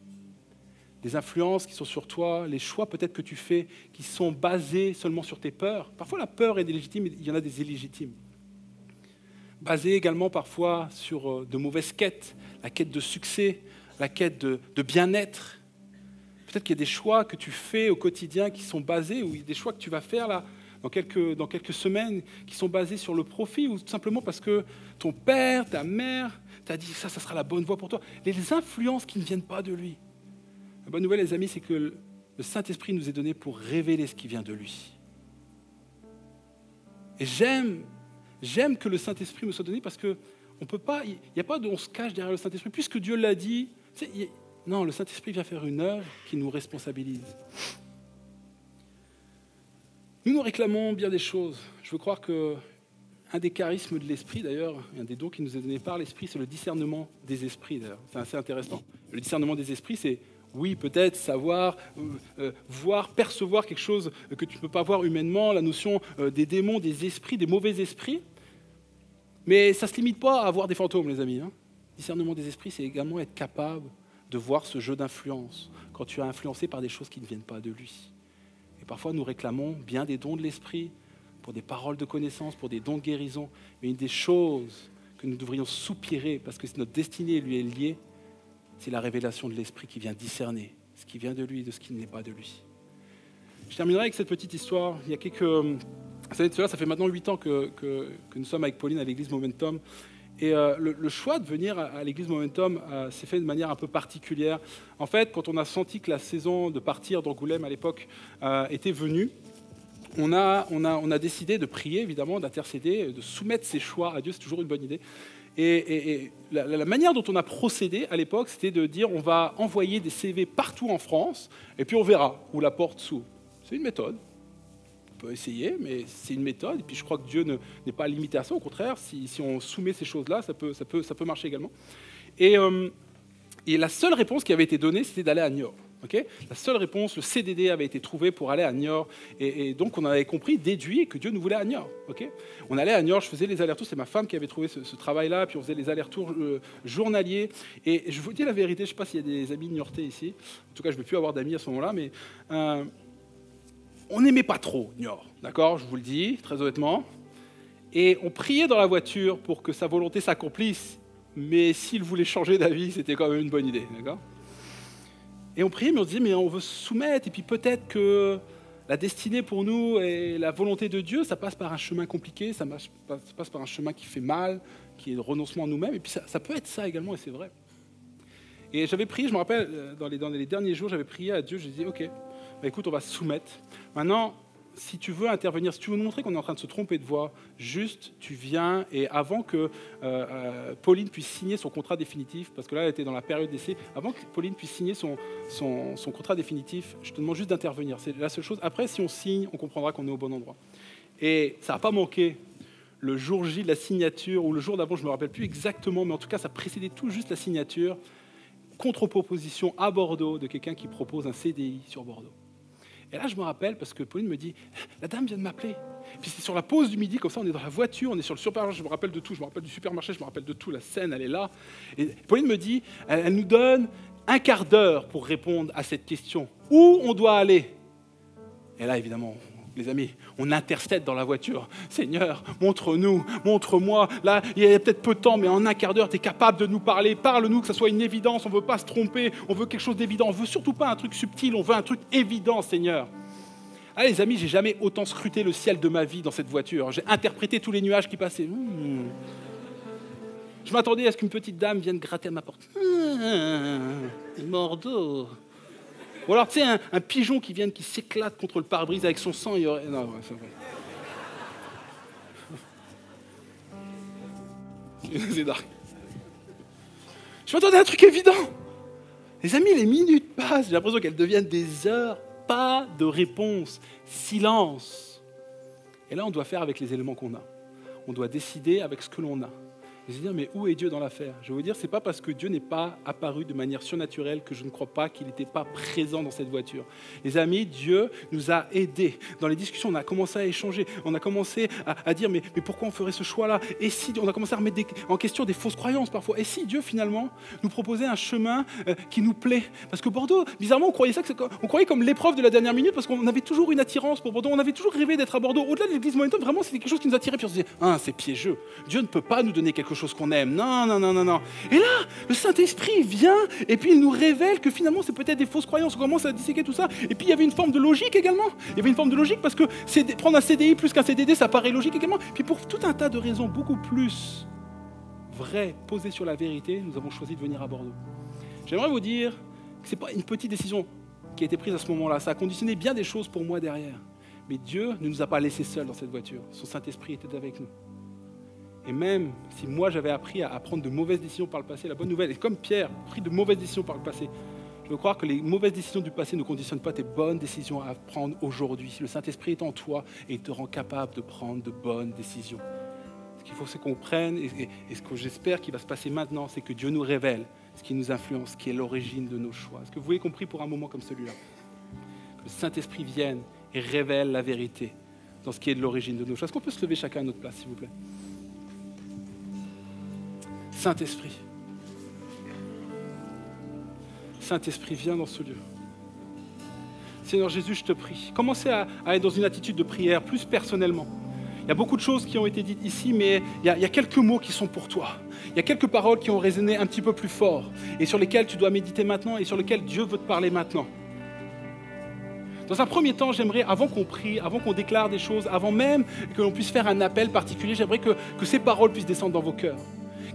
Des influences qui sont sur toi, les choix peut-être que tu fais qui sont basés seulement sur tes peurs. Parfois, la peur est légitime, il y en a des illégitimes. Basés également parfois sur de mauvaises quêtes, la quête de succès, la quête de, de bien-être. Peut-être qu'il y a des choix que tu fais au quotidien qui sont basés, ou des choix que tu vas faire là, dans, quelques, dans quelques semaines, qui sont basés sur le profit, ou tout simplement parce que ton père, ta mère, t'a dit ça, ça sera la bonne voie pour toi. Les influences qui ne viennent pas de lui. La bonne nouvelle, les amis, c'est que le Saint-Esprit nous est donné pour révéler ce qui vient de lui. Et j'aime, j'aime que le Saint-Esprit me soit donné parce qu'on ne peut pas, il n'y a pas de on se cache derrière le Saint-Esprit, puisque Dieu l'a dit. Tu sais, non, le Saint-Esprit vient faire une œuvre qui nous responsabilise. Nous nous réclamons bien des choses. Je veux croire qu'un des charismes de l'Esprit, d'ailleurs, un des dons qui nous est donné par l'Esprit, c'est le discernement des esprits, d'ailleurs. C'est assez intéressant. Le discernement des esprits, c'est, oui, peut-être savoir, euh, voir, percevoir quelque chose que tu ne peux pas voir humainement, la notion euh, des démons, des esprits, des mauvais esprits. Mais ça ne se limite pas à voir des fantômes, les amis. Hein. Le discernement des esprits, c'est également être capable de voir ce jeu d'influence, quand tu es influencé par des choses qui ne viennent pas de lui. Et parfois, nous réclamons bien des dons de l'esprit, pour des paroles de connaissance, pour des dons de guérison, mais une des choses que nous devrions soupirer, parce que notre destinée lui est liée, c'est la révélation de l'esprit qui vient discerner ce qui vient de lui et de ce qui n'est pas de lui. Je terminerai avec cette petite histoire. Il y a quelques... Ça fait maintenant huit ans que, que, que nous sommes avec Pauline à l'église Momentum. Et euh, le, le choix de venir à, à l'église Momentum euh, s'est fait de manière un peu particulière. En fait, quand on a senti que la saison de partir d'Angoulême à l'époque euh, était venue, on a, on, a, on a décidé de prier, évidemment, d'intercéder, de soumettre ses choix à Dieu, c'est toujours une bonne idée. Et, et, et la, la manière dont on a procédé à l'époque, c'était de dire on va envoyer des C V partout en France et puis on verra où la porte s'ouvre. C'est une méthode. Peut essayer, mais c'est une méthode. Et puis je crois que Dieu ne, n'est pas limité à ça. Au contraire, si, si on soumet ces choses-là, ça peut, ça peut, ça peut marcher également. Et, euh, et la seule réponse qui avait été donnée, c'était d'aller à Niort. Okay, la seule réponse, le C D D avait été trouvé pour aller à Niort. Et, et donc, on avait compris, déduit, que Dieu nous voulait à Niort. Okay, on allait à Niort, je faisais les allers-retours. C'est ma femme qui avait trouvé ce, ce travail-là. Puis on faisait les allers-retours euh, journaliers. Et je vous dis la vérité, je ne sais pas s'il y a des amis niortais ici. En tout cas, je ne vais plus avoir d'amis à ce moment-là, mais... Euh, On n'aimait pas trop Niort, d'accord, je vous le dis, très honnêtement. Et on priait dans la voiture pour que sa volonté s'accomplisse, mais s'il voulait changer d'avis, c'était quand même une bonne idée, d'accord. Et on priait, mais on disait, mais on veut se soumettre, et puis peut-être que la destinée pour nous et la volonté de Dieu, ça passe par un chemin compliqué, ça passe par un chemin qui fait mal, qui est le renoncement à nous-mêmes, et puis ça, ça peut être ça également, et c'est vrai. Et j'avais prié, je me rappelle, dans les, dans les derniers jours, j'avais prié à Dieu, je disais, ok, bah écoute, on va se soumettre. Maintenant, si tu veux intervenir, si tu veux nous montrer qu'on est en train de se tromper de voie, juste, tu viens, et avant que euh, euh, Pauline puisse signer son contrat définitif, parce que là, elle était dans la période d'essai, avant que Pauline puisse signer son, son, son contrat définitif, je te demande juste d'intervenir. C'est la seule chose. Après, si on signe, on comprendra qu'on est au bon endroit. Et ça n'a pas manqué. Le jour J de la signature, ou le jour d'avant, je ne me rappelle plus exactement, mais en tout cas, ça précédait tout juste la signature. Contre-proposition à Bordeaux de quelqu'un qui propose un C D I sur Bordeaux. Et là, je me rappelle, parce que Pauline me dit, la dame vient de m'appeler. Puis c'est sur la pause du midi, comme ça, on est dans la voiture, on est sur le supermarché, je me rappelle de tout, je me rappelle du supermarché, je me rappelle de tout, la scène, elle est là. Et Pauline me dit, elle, elle nous donne un quart d'heure pour répondre à cette question. Où on doit aller? Et là, évidemment, les amis, on intercède dans la voiture. Seigneur, montre-nous, montre-moi. Là, il y a peut-être peu de temps, mais en un quart d'heure, tu es capable de nous parler. Parle-nous, que ça soit une évidence. On ne veut pas se tromper. On veut quelque chose d'évident. On ne veut surtout pas un truc subtil. On veut un truc évident, Seigneur. Ah, les amis, j'ai jamais autant scruté le ciel de ma vie dans cette voiture. J'ai interprété tous les nuages qui passaient. Mmh. Je m'attendais à ce qu'une petite dame vienne gratter à ma porte. Mmh, Bordeaux. Ou alors, tu sais, un, un pigeon qui vient, qui s'éclate contre le pare-brise avec son sang, il y aurait... Non, ouais, c'est vrai. C'est dark. Je m'attendais à un truc évident. Les amis, les minutes passent, j'ai l'impression qu'elles deviennent des heures. Pas de réponse. Silence. Et là, on doit faire avec les éléments qu'on a. On doit décider avec ce que l'on a. Je vais dire, mais où est Dieu dans l'affaire? Je vais vous dire, ce n'est pas parce que Dieu n'est pas apparu de manière surnaturelle que je ne crois pas qu'il n'était pas présent dans cette voiture. Les amis, Dieu nous a aidés. Dans les discussions, on a commencé à échanger, on a commencé à, à dire, mais, mais pourquoi on ferait ce choix-là? Et si, on a commencé à remettre des, en question des fausses croyances parfois. Et si Dieu, finalement, nous proposait un chemin euh, qui nous plaît? Parce que Bordeaux, bizarrement, on croyait ça, que on croyait comme l'épreuve de la dernière minute, parce qu'on avait toujours une attirance pour Bordeaux, on avait toujours rêvé d'être à Bordeaux. Au-delà de l'église Momentum, vraiment, c'était quelque chose qui nous attirait. Puis on se disait, ah, c'est piégeux. Dieu ne peut pas nous donner quelque chose qu'on aime. Non, non, non, non, non. Et là, le Saint-Esprit vient et puis il nous révèle que finalement, c'est peut-être des fausses croyances. On commence à disséquer tout ça. Et puis, il y avait une forme de logique également. Il y avait une forme de logique parce que prendre un C D I plus qu'un C D D, ça paraît logique également. Puis, pour tout un tas de raisons beaucoup plus vraies, posées sur la vérité, nous avons choisi de venir à Bordeaux. J'aimerais vous dire que ce n'est pas une petite décision qui a été prise à ce moment-là. Ça a conditionné bien des choses pour moi derrière. Mais Dieu ne nous a pas laissés seuls dans cette voiture. Son Saint-Esprit était avec nous. Et même si moi, j'avais appris à prendre de mauvaises décisions par le passé, la bonne nouvelle, et comme Pierre a pris de mauvaises décisions par le passé, je veux croire que les mauvaises décisions du passé ne conditionnent pas tes bonnes décisions à prendre aujourd'hui. Si le Saint-Esprit est en toi, et il te rend capable de prendre de bonnes décisions. Ce qu'il faut, c'est qu'on prenne, et, et, et ce que j'espère qu'il va se passer maintenant, c'est que Dieu nous révèle ce qui nous influence, ce qui est l'origine de nos choix. Est-ce que vous avez compris pour un moment comme celui-là? Que le Saint-Esprit vienne et révèle la vérité dans ce qui est de l'origine de nos choix. Est-ce qu'on peut se lever chacun à notre place, s'il vous plaît? Saint-Esprit, Saint-Esprit, viens dans ce lieu. Seigneur Jésus, je te prie, commencez à, à être dans une attitude de prière, plus personnellement. Il y a beaucoup de choses qui ont été dites ici, mais il y a, il y a quelques mots qui sont pour toi. Il y a quelques paroles qui ont résonné un petit peu plus fort et sur lesquelles tu dois méditer maintenant et sur lesquelles Dieu veut te parler maintenant. Dans un premier temps, j'aimerais, avant qu'on prie, avant qu'on déclare des choses, avant même que l'on puisse faire un appel particulier, j'aimerais que, que ces paroles puissent descendre dans vos cœurs.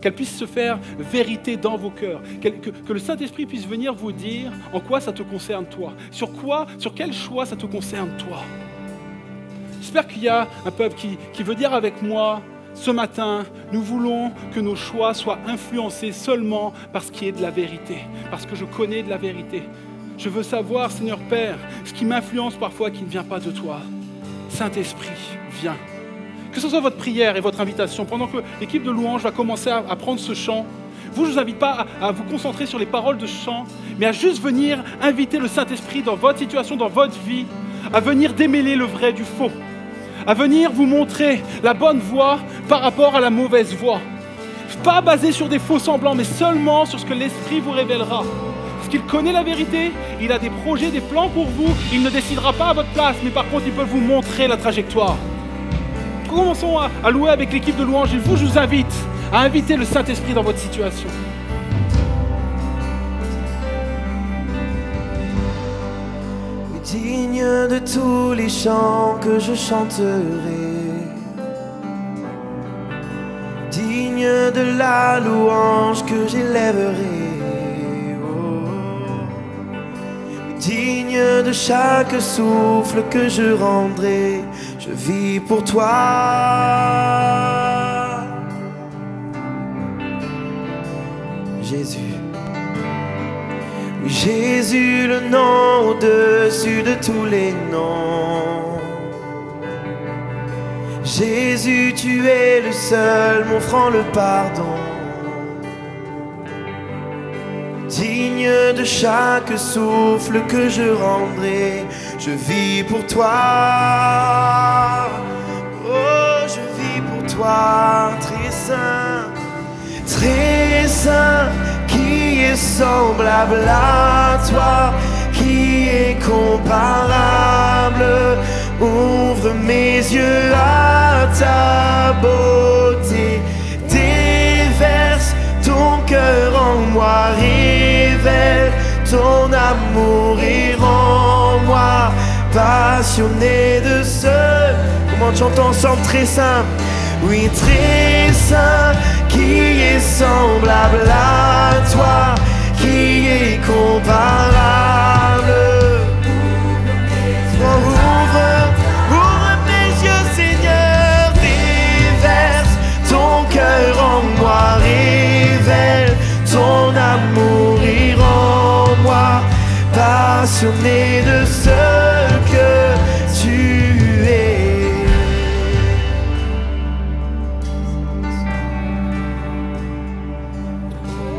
Qu'elle puisse se faire vérité dans vos cœurs, que, que le Saint-Esprit puisse venir vous dire en quoi ça te concerne toi, sur quoi, sur quel choix ça te concerne toi. J'espère qu'il y a un peuple qui, qui veut dire avec moi, ce matin, nous voulons que nos choix soient influencés seulement par ce qui est de la vérité, parce que je connais de la vérité. Je veux savoir, Seigneur Père, ce qui m'influence parfois qui ne vient pas de toi. Saint-Esprit, viens. Que ce soit votre prière et votre invitation, pendant que l'équipe de louange va commencer à, à prendre ce chant, vous, je ne vous invite pas à, à vous concentrer sur les paroles de ce chant, mais à juste venir inviter le Saint-Esprit dans votre situation, dans votre vie, à venir démêler le vrai du faux, à venir vous montrer la bonne voie par rapport à la mauvaise voie. Pas basé sur des faux semblants, mais seulement sur ce que l'Esprit vous révélera. Parce qu'il connaît la vérité, il a des projets, des plans pour vous, il ne décidera pas à votre place, mais par contre, il peut vous montrer la trajectoire. Commençons à, à louer avec l'équipe de louange et vous, je vous invite à inviter le Saint-Esprit dans votre situation. Digne de tous les chants que je chanterai, digne de la louange que j'élèverai, oh. digne de chaque souffle que je rendrai. Je vis pour toi, Jésus. Oui, Jésus, le nom au-dessus de tous les noms. Jésus, tu es le seul m'offrant le pardon, digne de chaque souffle que je rendrai. Je vis pour toi, oh, je vis pour toi, très saint, très saint, qui est semblable à toi, qui est comparable. Ouvre mes yeux à ta beauté, déverse ton cœur en moi, révèle ton amour et rends-moi passionné de ce. Comment on chante ensemble, très simple. Oui, très saint, qui est semblable à toi, qui est comparable. Ton amour est en moi, passionné de ce que tu es.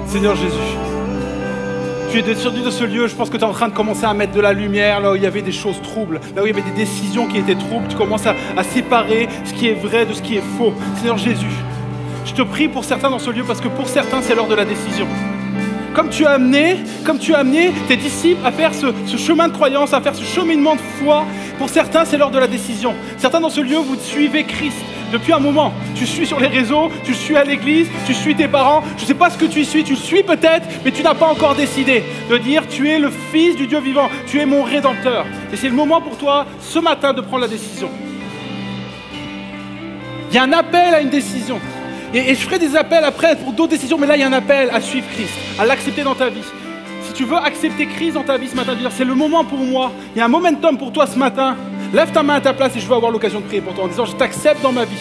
Seigneur Jésus, tu es descendu de ce lieu, je pense que tu es en train de commencer à mettre de la lumière là où il y avait des choses troubles, là où il y avait des décisions qui étaient troubles, tu commences à, à séparer ce qui est vrai de ce qui est faux. Seigneur Jésus, je te prie pour certains dans ce lieu, parce que pour certains, c'est l'heure de la décision. Comme tu as amené, comme tu as amené tes disciples à faire ce, ce chemin de croyance, à faire ce cheminement de foi, pour certains, c'est l'heure de la décision. Certains dans ce lieu, vous suivez Christ depuis un moment. Tu suis sur les réseaux, tu suis à l'église, tu suis tes parents. Je ne sais pas ce que tu suis, tu le suis peut-être, mais tu n'as pas encore décidé de dire « Tu es le Fils du Dieu vivant, tu es mon Rédempteur ». Et c'est le moment pour toi, ce matin, de prendre la décision. Il y a un appel à une décision. Et je ferai des appels après pour d'autres décisions, mais là il y a un appel à suivre Christ, à l'accepter dans ta vie. Si tu veux accepter Christ dans ta vie ce matin, tu veux dire c'est le moment pour moi, il y a un momentum pour toi ce matin, lève ta main à ta place et je veux avoir l'occasion de prier pour toi en disant je t'accepte dans ma vie,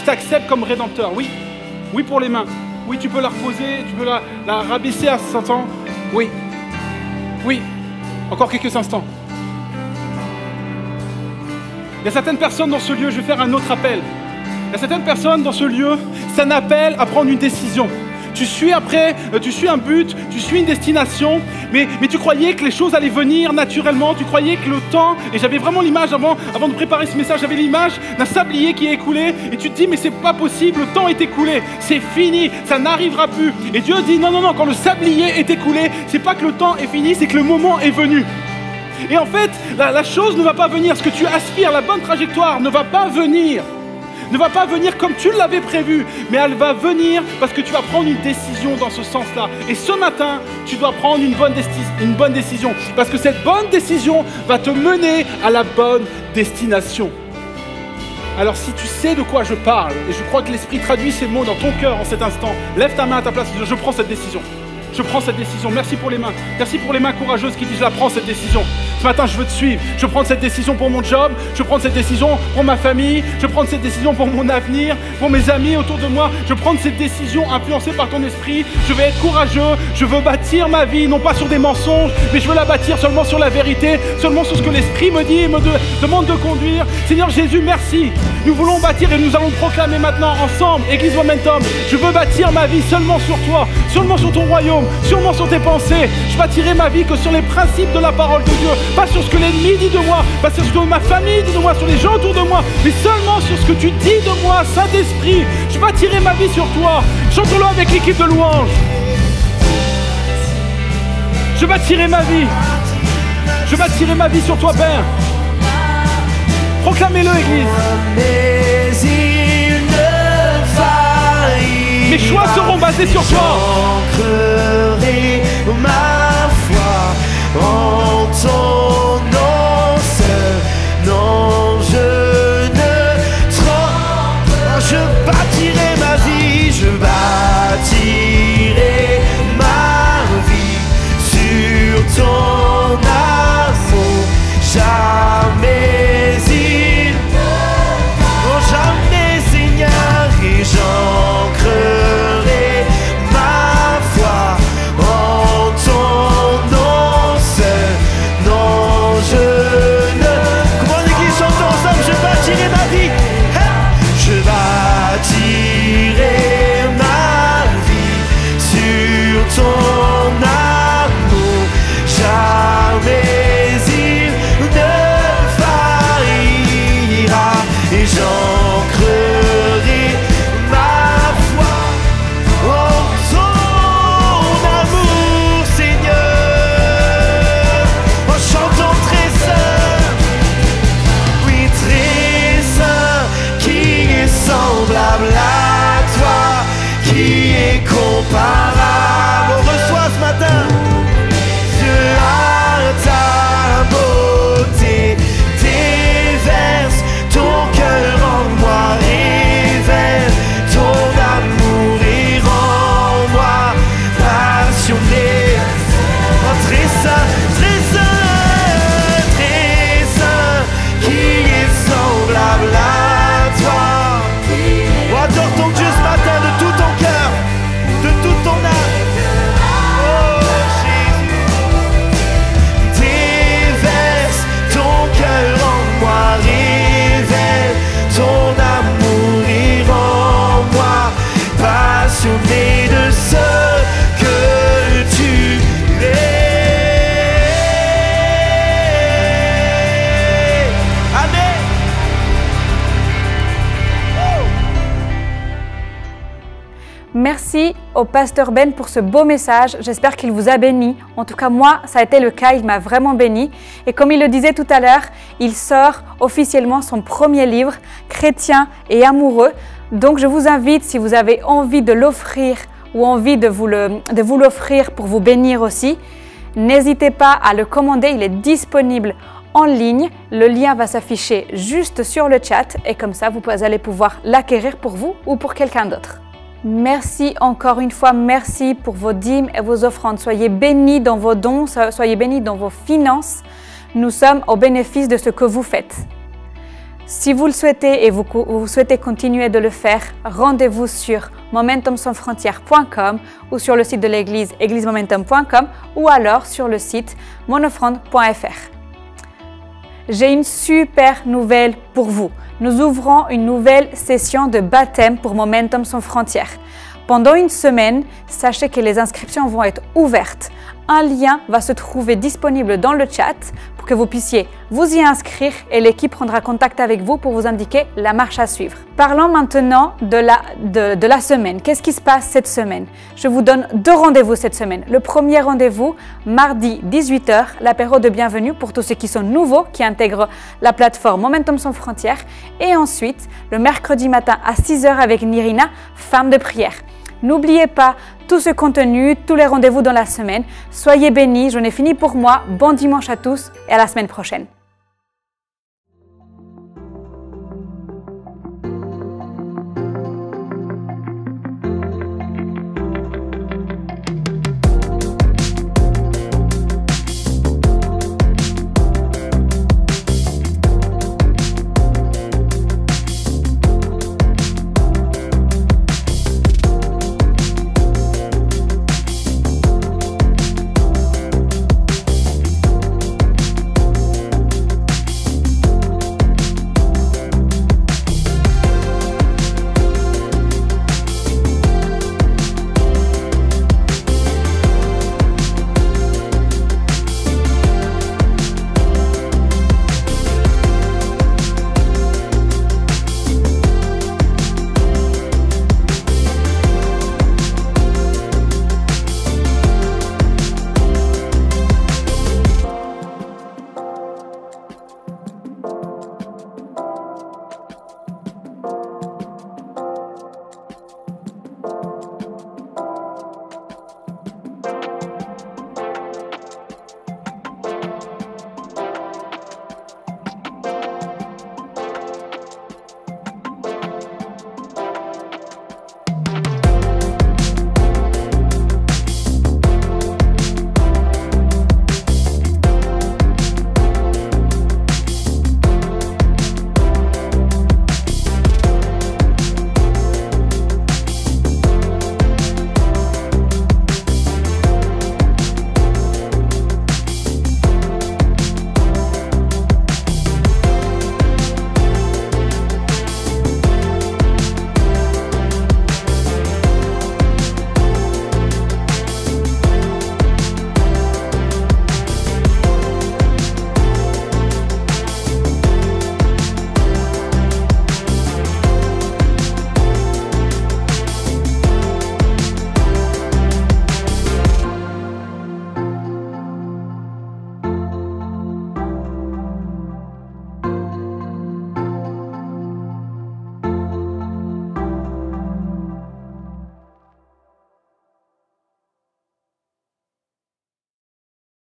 je t'accepte comme Rédempteur, oui, oui pour les mains, oui tu peux la reposer, tu peux la, la rabaisser à cet instant, oui, oui, encore quelques instants. Il y a certaines personnes dans ce lieu, je vais faire un autre appel. Il y a certaines personnes dans ce lieu, c'est un appel à prendre une décision. Tu suis après, tu suis un but, tu suis une destination, mais, mais tu croyais que les choses allaient venir naturellement, tu croyais que le temps, et j'avais vraiment l'image avant, avant de préparer ce message, j'avais l'image d'un sablier qui est écoulé, et tu te dis mais c'est pas possible, le temps est écoulé, c'est fini, ça n'arrivera plus. Et Dieu dit non, non, non, quand le sablier est écoulé, c'est pas que le temps est fini, c'est que le moment est venu. Et en fait, la, la chose ne va pas venir, ce que tu aspires, la bonne trajectoire ne va pas venir. Ne va pas venir comme tu l'avais prévu, mais elle va venir parce que tu vas prendre une décision dans ce sens-là. Et ce matin, tu dois prendre une bonne, une bonne décision, parce que cette bonne décision va te mener à la bonne destination. Alors si tu sais de quoi je parle, et je crois que l'Esprit traduit ces mots dans ton cœur en cet instant, lève ta main à ta place, je prends cette décision. Je prends cette décision. Merci pour les mains. Merci pour les mains courageuses qui disent « Je la prends, cette décision. Ce matin, je veux te suivre. Je prends cette décision pour mon job. Je prends cette décision pour ma famille. Je prends cette décision pour mon avenir, pour mes amis autour de moi. Je prends cette décision influencée par ton esprit. Je vais être courageux. Je veux bâtir ma vie, non pas sur des mensonges, mais je veux la bâtir seulement sur la vérité, seulement sur ce que l'esprit me dit et me de, demande de conduire. Seigneur Jésus, merci. Nous voulons bâtir et nous allons proclamer maintenant ensemble, Église Momentum, je veux bâtir ma vie seulement sur toi, seulement sur ton royaume, sûrement sur tes pensées. Je bâtirai ma vie que sur les principes de la parole de Dieu, pas sur ce que l'ennemi dit de moi, pas sur ce que ma famille dit de moi, sur les gens autour de moi, mais seulement sur ce que tu dis de moi, Saint-Esprit. Je bâtirai ma vie sur toi. Chantons-le avec l'équipe de louanges. Je bâtirai ma vie. Je bâtirai ma vie sur toi, Père. Proclamez-le, Église. Mes choix seront basés sur toi. J'ancrerai ma foi en ton nom seul. Non, je ne trompe. Je bâtirai ma vie, je bâtirai ma vie sur ton âme. Merci au pasteur Ben pour ce beau message. J'espère qu'il vous a béni. En tout cas, moi, ça a été le cas. Il m'a vraiment béni. Et comme il le disait tout à l'heure, il sort officiellement son premier livre, Chrétien et amoureux. Donc, je vous invite, si vous avez envie de l'offrir ou envie de vous le, de vous l'offrir pour vous bénir aussi, n'hésitez pas à le commander. Il est disponible en ligne. Le lien va s'afficher juste sur le chat et comme ça, vous allez pouvoir l'acquérir pour vous ou pour quelqu'un d'autre. Merci encore une fois, merci pour vos dîmes et vos offrandes. Soyez bénis dans vos dons, soyez bénis dans vos finances. Nous sommes au bénéfice de ce que vous faites. Si vous le souhaitez et vous, vous souhaitez continuer de le faire, rendez-vous sur momentum sans frontières point com ou sur le site de l'église eglise momentum point com ou alors sur le site monoffrande point F R. J'ai une super nouvelle pour vous. Nous ouvrons une nouvelle session de baptême pour Momentum sans frontières. Pendant une semaine, sachez que les inscriptions vont être ouvertes. Un lien va se trouver disponible dans le chat pour que vous puissiez vous y inscrire et l'équipe prendra contact avec vous pour vous indiquer la marche à suivre. Parlons maintenant de la, de, de la semaine. Qu'est-ce qui se passe cette semaine? Je vous donne deux rendez-vous cette semaine. Le premier rendez-vous, mardi dix-huit heures, l'apéro de bienvenue pour tous ceux qui sont nouveaux, qui intègrent la plateforme Momentum sans frontières. Et ensuite, le mercredi matin à six heures avec Nirina, femme de prière. N'oubliez pas tout ce contenu, tous les rendez-vous dans la semaine. Soyez bénis, j'en ai fini pour moi. Bon dimanche à tous et à la semaine prochaine.